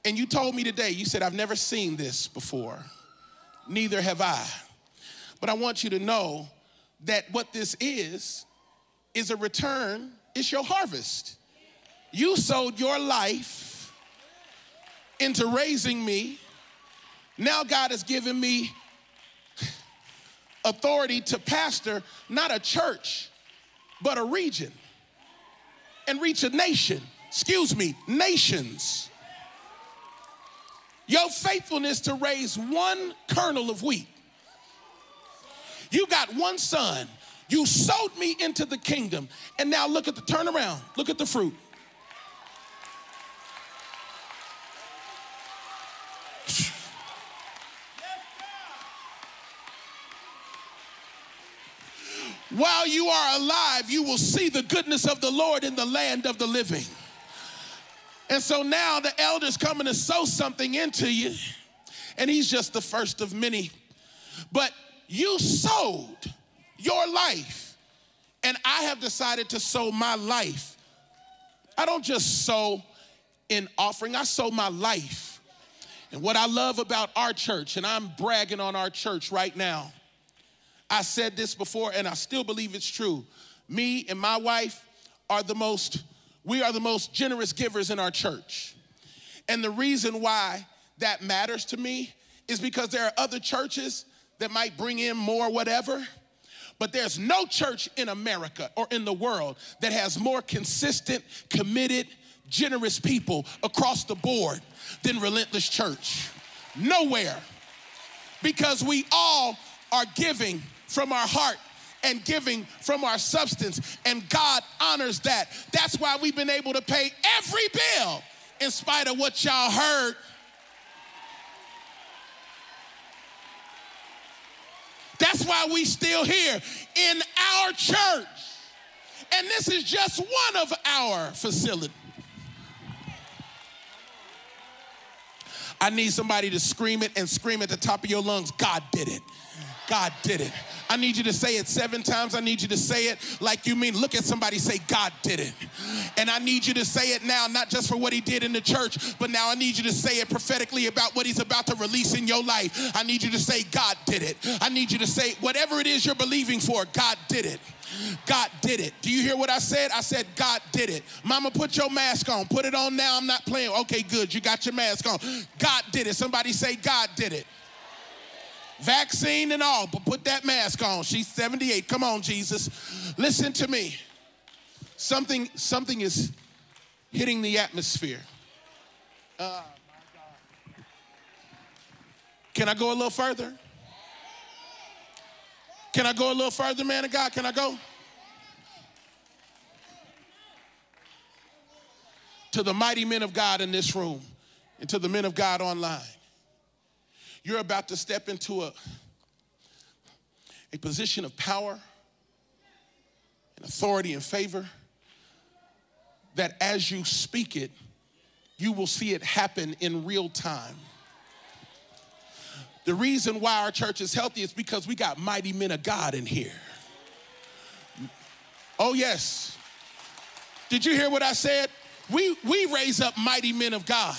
And you told me today, you said, I've never seen this before. Neither have I. But I want you to know that what this is, is a return. It's your harvest. You sowed your life into raising me. Now God has given me authority to pastor, not a church, but a region. And reach a nation. Excuse me, nations. Your faithfulness to raise one kernel of wheat. You got one son. You sowed me into the kingdom. And now look at the turnaround. Look at the fruit. While you are alive, you will see the goodness of the Lord in the land of the living. And so now the elder's coming to sow something into you. And he's just the first of many. But you sowed your life, and I have decided to sow my life. I don't just sow in offering, I sow my life. And what I love about our church, and I'm bragging on our church right now, I said this before and I still believe it's true, me and my wife are the most, we are the most generous givers in our church. And the reason why that matters to me is because there are other churches that might bring in more whatever, but there's no church in America or in the world that has more consistent, committed, generous people across the board than Relentless Church. Nowhere. Because we all are giving from our heart and giving from our substance, and God honors that. That's why we've been able to pay every bill in spite of what y'all heard. That's why we still here in our church. And this is just one of our facilities. I need somebody to scream it and scream at the top of your lungs. God did it. God did it. I need you to say it seven times. I need you to say it like you mean. Look at somebody, say, God did it. And I need you to say it now, not just for what he did in the church, but now I need you to say it prophetically about what he's about to release in your life. I need you to say, God did it. I need you to say, whatever it is you're believing for, God did it. God did it. Do you hear what I said? I said, God did it. Mama, put your mask on. Put it on now. I'm not playing. Okay, good. You got your mask on. God did it. Somebody say, God did it. Vaccine and all, but put that mask on. She's seventy-eight. Come on, Jesus. Listen to me. Something, something is hitting the atmosphere. Uh, Can I go a little further? Can I go a little further, man of God? Can I go? To the mighty men of God in this room and to the men of God online, you're about to step into a, a position of power and authority and favor that as you speak it, you will see it happen in real time. The reason why our church is healthy is because we got mighty men of God in here. Oh, yes. Did you hear what I said? We, we raise up mighty men of God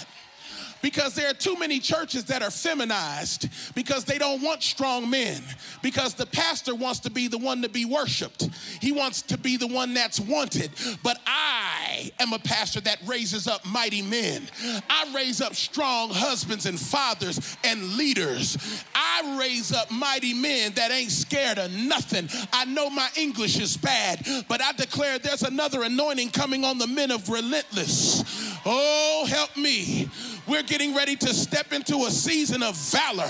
because there are too many churches that are feminized because they don't want strong men, because the pastor wants to be the one to be worshiped. He wants to be the one that's wanted. But I am a pastor that raises up mighty men. I raise up strong husbands and fathers and leaders. I raise up mighty men that ain't scared of nothing. I know my English is bad, but I declare there's another anointing coming on the men of Relentless. Oh, help me. We're getting ready to step into a season of valor.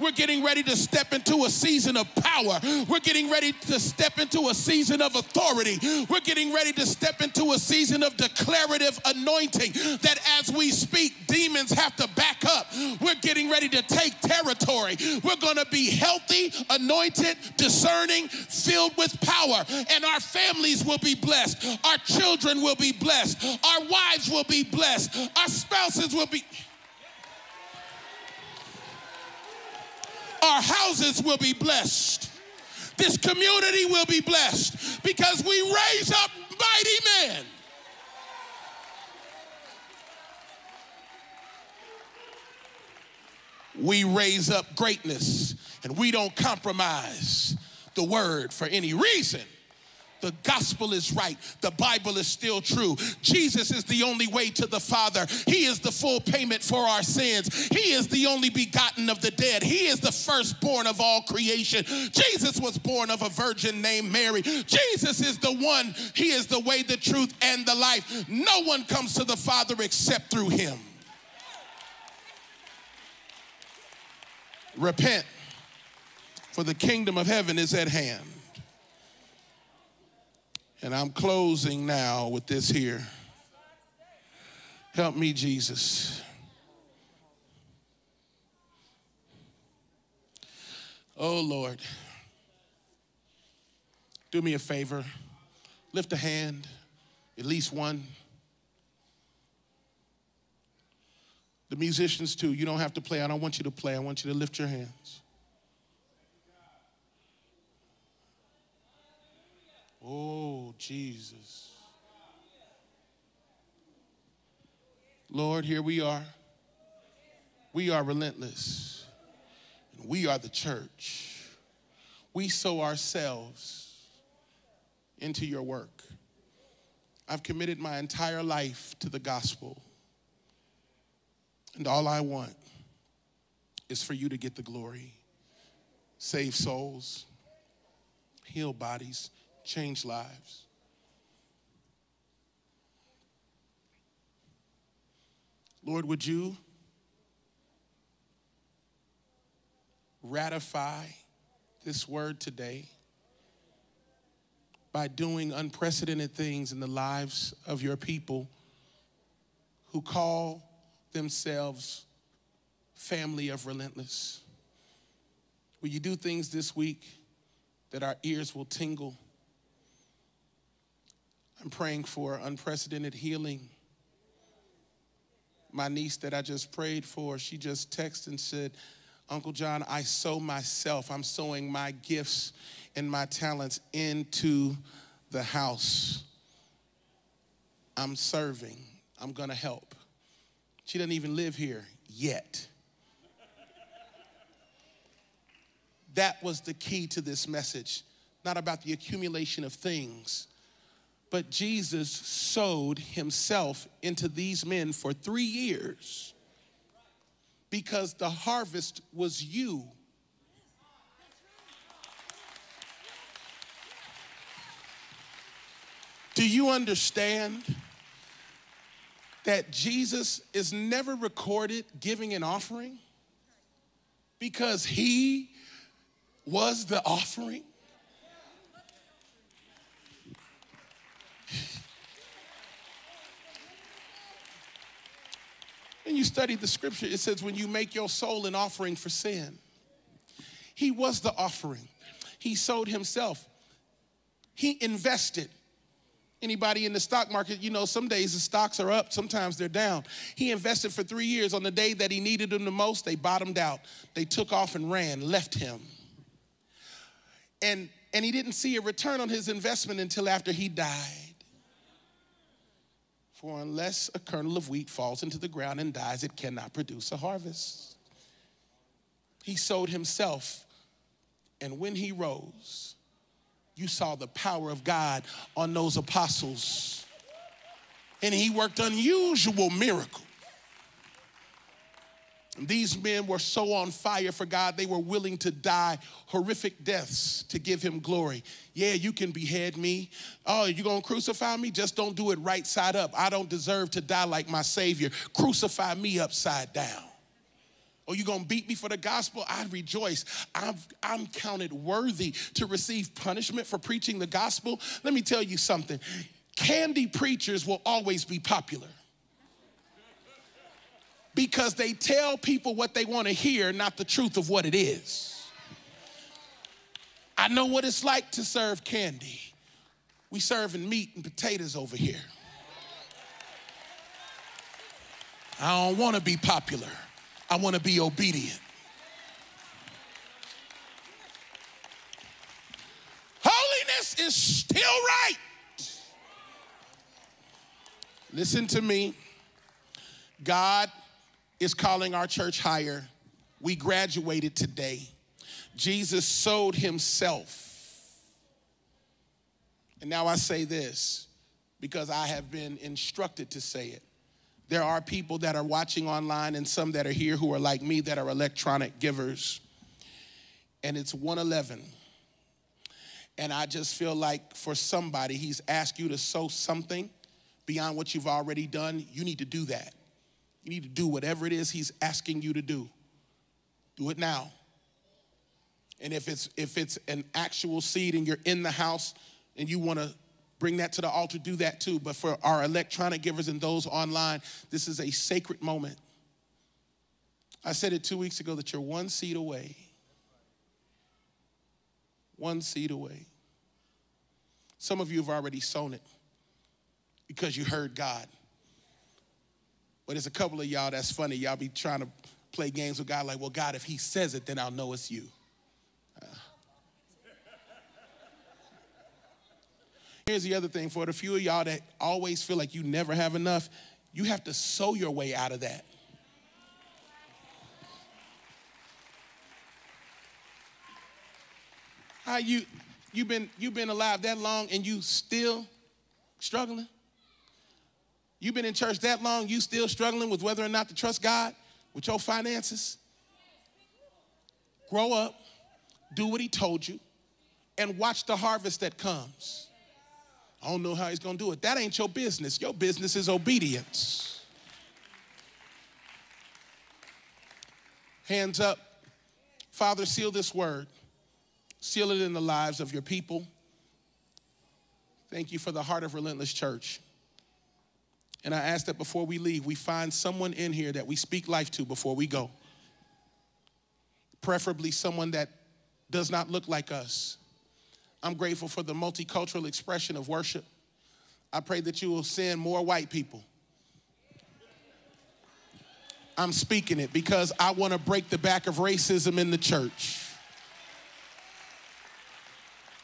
We're getting ready to step into a season of power. We're getting ready to step into a season of authority. We're getting ready to step into a season of declarative anointing that as we speak, demons have to back up. We're getting ready to take territory. We're going to be healthy, anointed, discerning, filled with power, and our families will be blessed. Our children will be blessed. Our wives will be blessed. Our spouses will be... Our houses will be blessed. This community will be blessed because we raise up mighty men. We raise up greatness, and we don't compromise the word for any reason. The gospel is right. The Bible is still true. Jesus is the only way to the Father. He is the full payment for our sins. He is the only begotten of the dead. He is the firstborn of all creation. Jesus was born of a virgin named Mary. Jesus is the one. He is the way, the truth, and the life. No one comes to the Father except through him. Repent, for the kingdom of heaven is at hand. And I'm closing now with this here. Help me, Jesus. Oh, Lord. Do me a favor. Lift a hand, at least one. The musicians, too. You don't have to play. I don't want you to play. I want you to lift your hands. Oh, Jesus. Lord, here we are. We are relentless. And we are the church. We sow ourselves into your work. I've committed my entire life to the gospel. And all I want is for you to get the glory. Save souls. Heal bodies. Change lives. Lord, would you ratify this word today by doing unprecedented things in the lives of your people who call themselves family of Relentless? Will you do things this week that our ears will tingle? I'm praying for unprecedented healing. My niece that I just prayed for, she just texted and said, Uncle John, I sow myself. I'm sowing my gifts and my talents into the house. I'm serving. I'm going to help. She doesn't even live here yet. That was the key to this message. Not about the accumulation of things. But Jesus sowed himself into these men for three years because the harvest was you. Do you understand that Jesus is never recorded giving an offering? Because he was the offering. And you study the scripture, it says when you make your soul an offering for sin. He was the offering. He sold himself. He invested. Anybody in the stock market, you know, some days the stocks are up, sometimes they're down. He invested for three years. On the day that he needed them the most, they bottomed out. They took off and ran, left him. And, and he didn't see a return on his investment until after he died. For unless a kernel of wheat falls into the ground and dies, it cannot produce a harvest. He sowed himself, and when he rose, you saw the power of God on those apostles. And he worked unusual miracles. These men were so on fire for God, they were willing to die horrific deaths to give him glory. Yeah, you can behead me. Oh, you gonna crucify me? Just don't do it right side up. I don't deserve to die like my Savior. Crucify me upside down. Or you gonna beat me for the gospel? I rejoice. I've, I'm counted worthy to receive punishment for preaching the gospel. Let me tell you something. Candy preachers will always be popular because they tell people what they wanna hear, not the truth of what it is. I know what it's like to serve candy. We serving meat and potatoes over here. I don't wanna be popular. I wanna be obedient. Holiness is still right. Listen to me. God is calling our church higher. We graduated today. Jesus sowed himself. And now I say this because I have been instructed to say it. There are people that are watching online and some that are here who are like me that are electronic givers. And it's one eleven. And I just feel like for somebody, he's asked you to sow something beyond what you've already done. You need to do that. You need to do whatever it is he's asking you to do. Do it now. And if it's, if it's an actual seed and you're in the house and you want to bring that to the altar, do that too. But for our electronic givers and those online, this is a sacred moment. I said it two weeks ago that you're one seed away. One seed away. Some of you have already sown it because you heard God. But there's a couple of y'all that's funny. Y'all be trying to play games with God like, well, God, if he says it, then I'll know it's you. Uh. Here's the other thing. For the few of y'all that always feel like you never have enough, you have to sow your way out of that. How you, you've been, you've been alive that long and you still struggling? You've been in church that long, you still struggling with whether or not to trust God with your finances? Grow up, do what he told you, and watch the harvest that comes. I don't know how he's gonna do it. That ain't your business. Your business is obedience. Hands up. Father, seal this word. Seal it in the lives of your people. Thank you for the heart of Relentless Church. And I ask that before we leave, we find someone in here that we speak life to before we go. Preferably someone that does not look like us. I'm grateful for the multicultural expression of worship. I pray that you will send more white people. I'm speaking it because I want to break the back of racism in the church.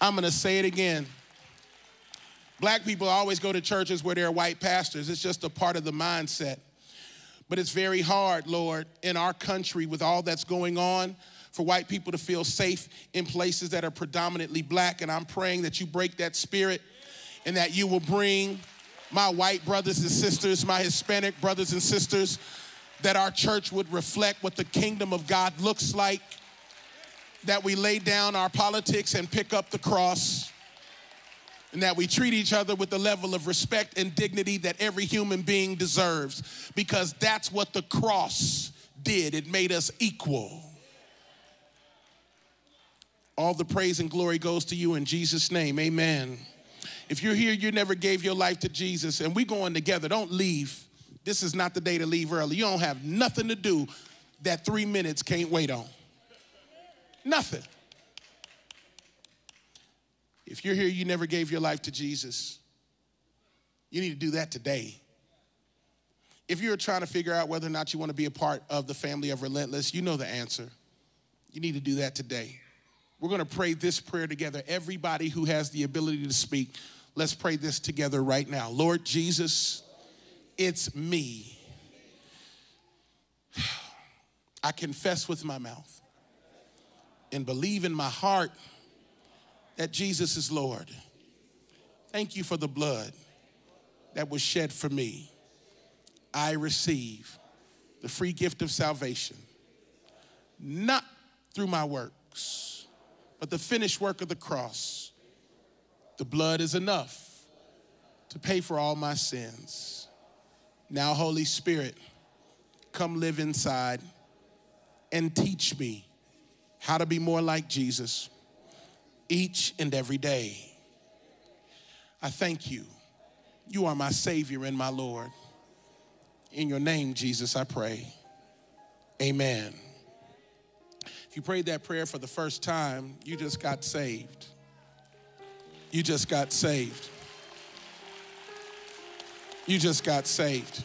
I'm going to say it again. Black people always go to churches where there are white pastors. It's just a part of the mindset. But it's very hard, Lord, in our country with all that's going on for white people to feel safe in places that are predominantly black. And I'm praying that you break that spirit and that you will bring my white brothers and sisters, my Hispanic brothers and sisters, that our church would reflect what the kingdom of God looks like, that we lay down our politics and pick up the cross. and that we treat each other with the level of respect and dignity that every human being deserves, because that's what the cross did. It made us equal. All the praise and glory goes to you in Jesus' name, amen. If you're here, you never gave your life to Jesus, and we're going together, don't leave. This is not the day to leave early. You don't have nothing to do that three minutes can't wait on. Nothing. If you're here, you never gave your life to Jesus, you need to do that today. If you're trying to figure out whether or not you want to be a part of the family of Relentless, you know the answer. You need to do that today. We're going to pray this prayer together. Everybody who has the ability to speak, let's pray this together right now. Lord Jesus, it's me. I confess with my mouth and believe in my heart that Jesus is Lord. Thank you for the blood that was shed for me. I receive the free gift of salvation, not through my works, but the finished work of the cross. The blood is enough to pay for all my sins. Now, Holy Spirit, come live inside and teach me how to be more like Jesus each and every day. I thank you. You are my Savior and my Lord. In your name, Jesus, I pray. Amen. If you prayed that prayer for the first time, you just got saved. You just got saved. You just got saved.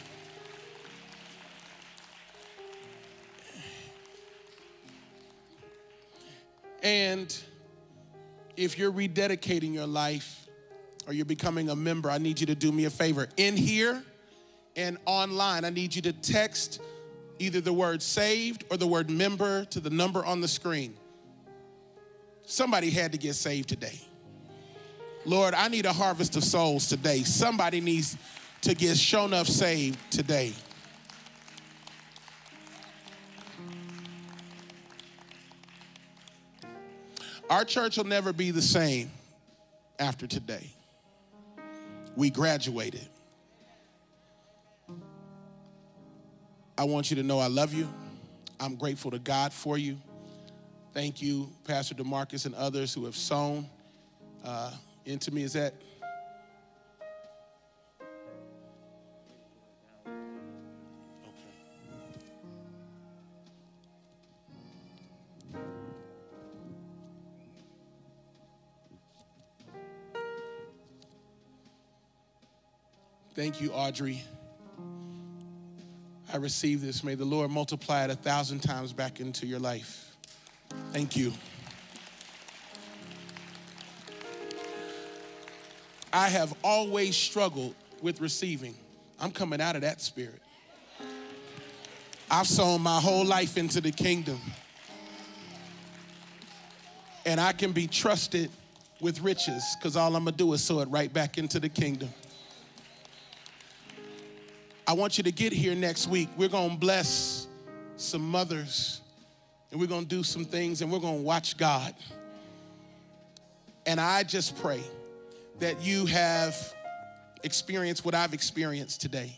And if you're rededicating your life or you're becoming a member, I need you to do me a favor. In here and online, I need you to text either the word saved or the word member to the number on the screen. Somebody had to get saved today. Lord, I need a harvest of souls today. Somebody needs to get shown up saved today. Our church will never be the same after today. We graduated. I want you to know I love you. I'm grateful to God for you. Thank you, Pastor DeMarcus and others who have sown uh, into me. Is that? Thank you, Audrey. I receive this. May the Lord multiply it a thousand times back into your life. Thank you. I have always struggled with receiving. I'm coming out of that spirit. I've sown my whole life into the kingdom. And I can be trusted with riches because all I'm going to do is sow it right back into the kingdom. I want you to get here next week. We're going to bless some mothers, and we're going to do some things, and we're going to watch God. And I just pray that you have experienced what I've experienced today.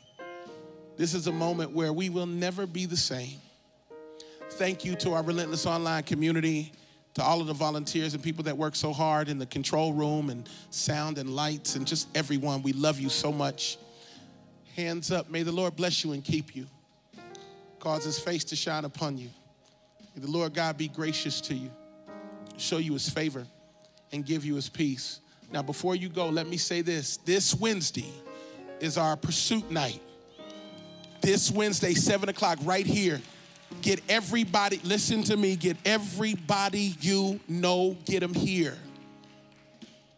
This is a moment where we will never be the same. Thank you to our Relentless Online community, to all of the volunteers and people that work so hard in the control room and sound and lights and just everyone. We love you so much. Hands up. May the Lord bless you and keep you. Cause his face to shine upon you. May the Lord God be gracious to you. Show you his favor and give you his peace. Now, before you go, let me say this. This Wednesday is our pursuit night. This Wednesday, seven o'clock, right here. Get everybody, listen to me, get everybody you know, get them here.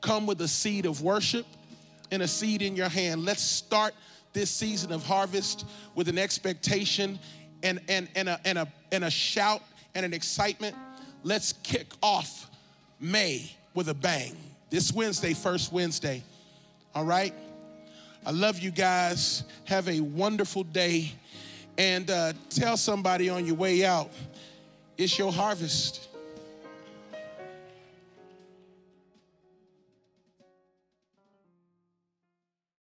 Come with a seed of worship and a seed in your hand. Let's start this season of harvest with an expectation and, and, and, a, and, a, and a shout and an excitement. Let's kick off May with a bang. This Wednesday, first Wednesday, all right? I love you guys. Have a wonderful day. And uh, tell somebody on your way out, it's your harvest.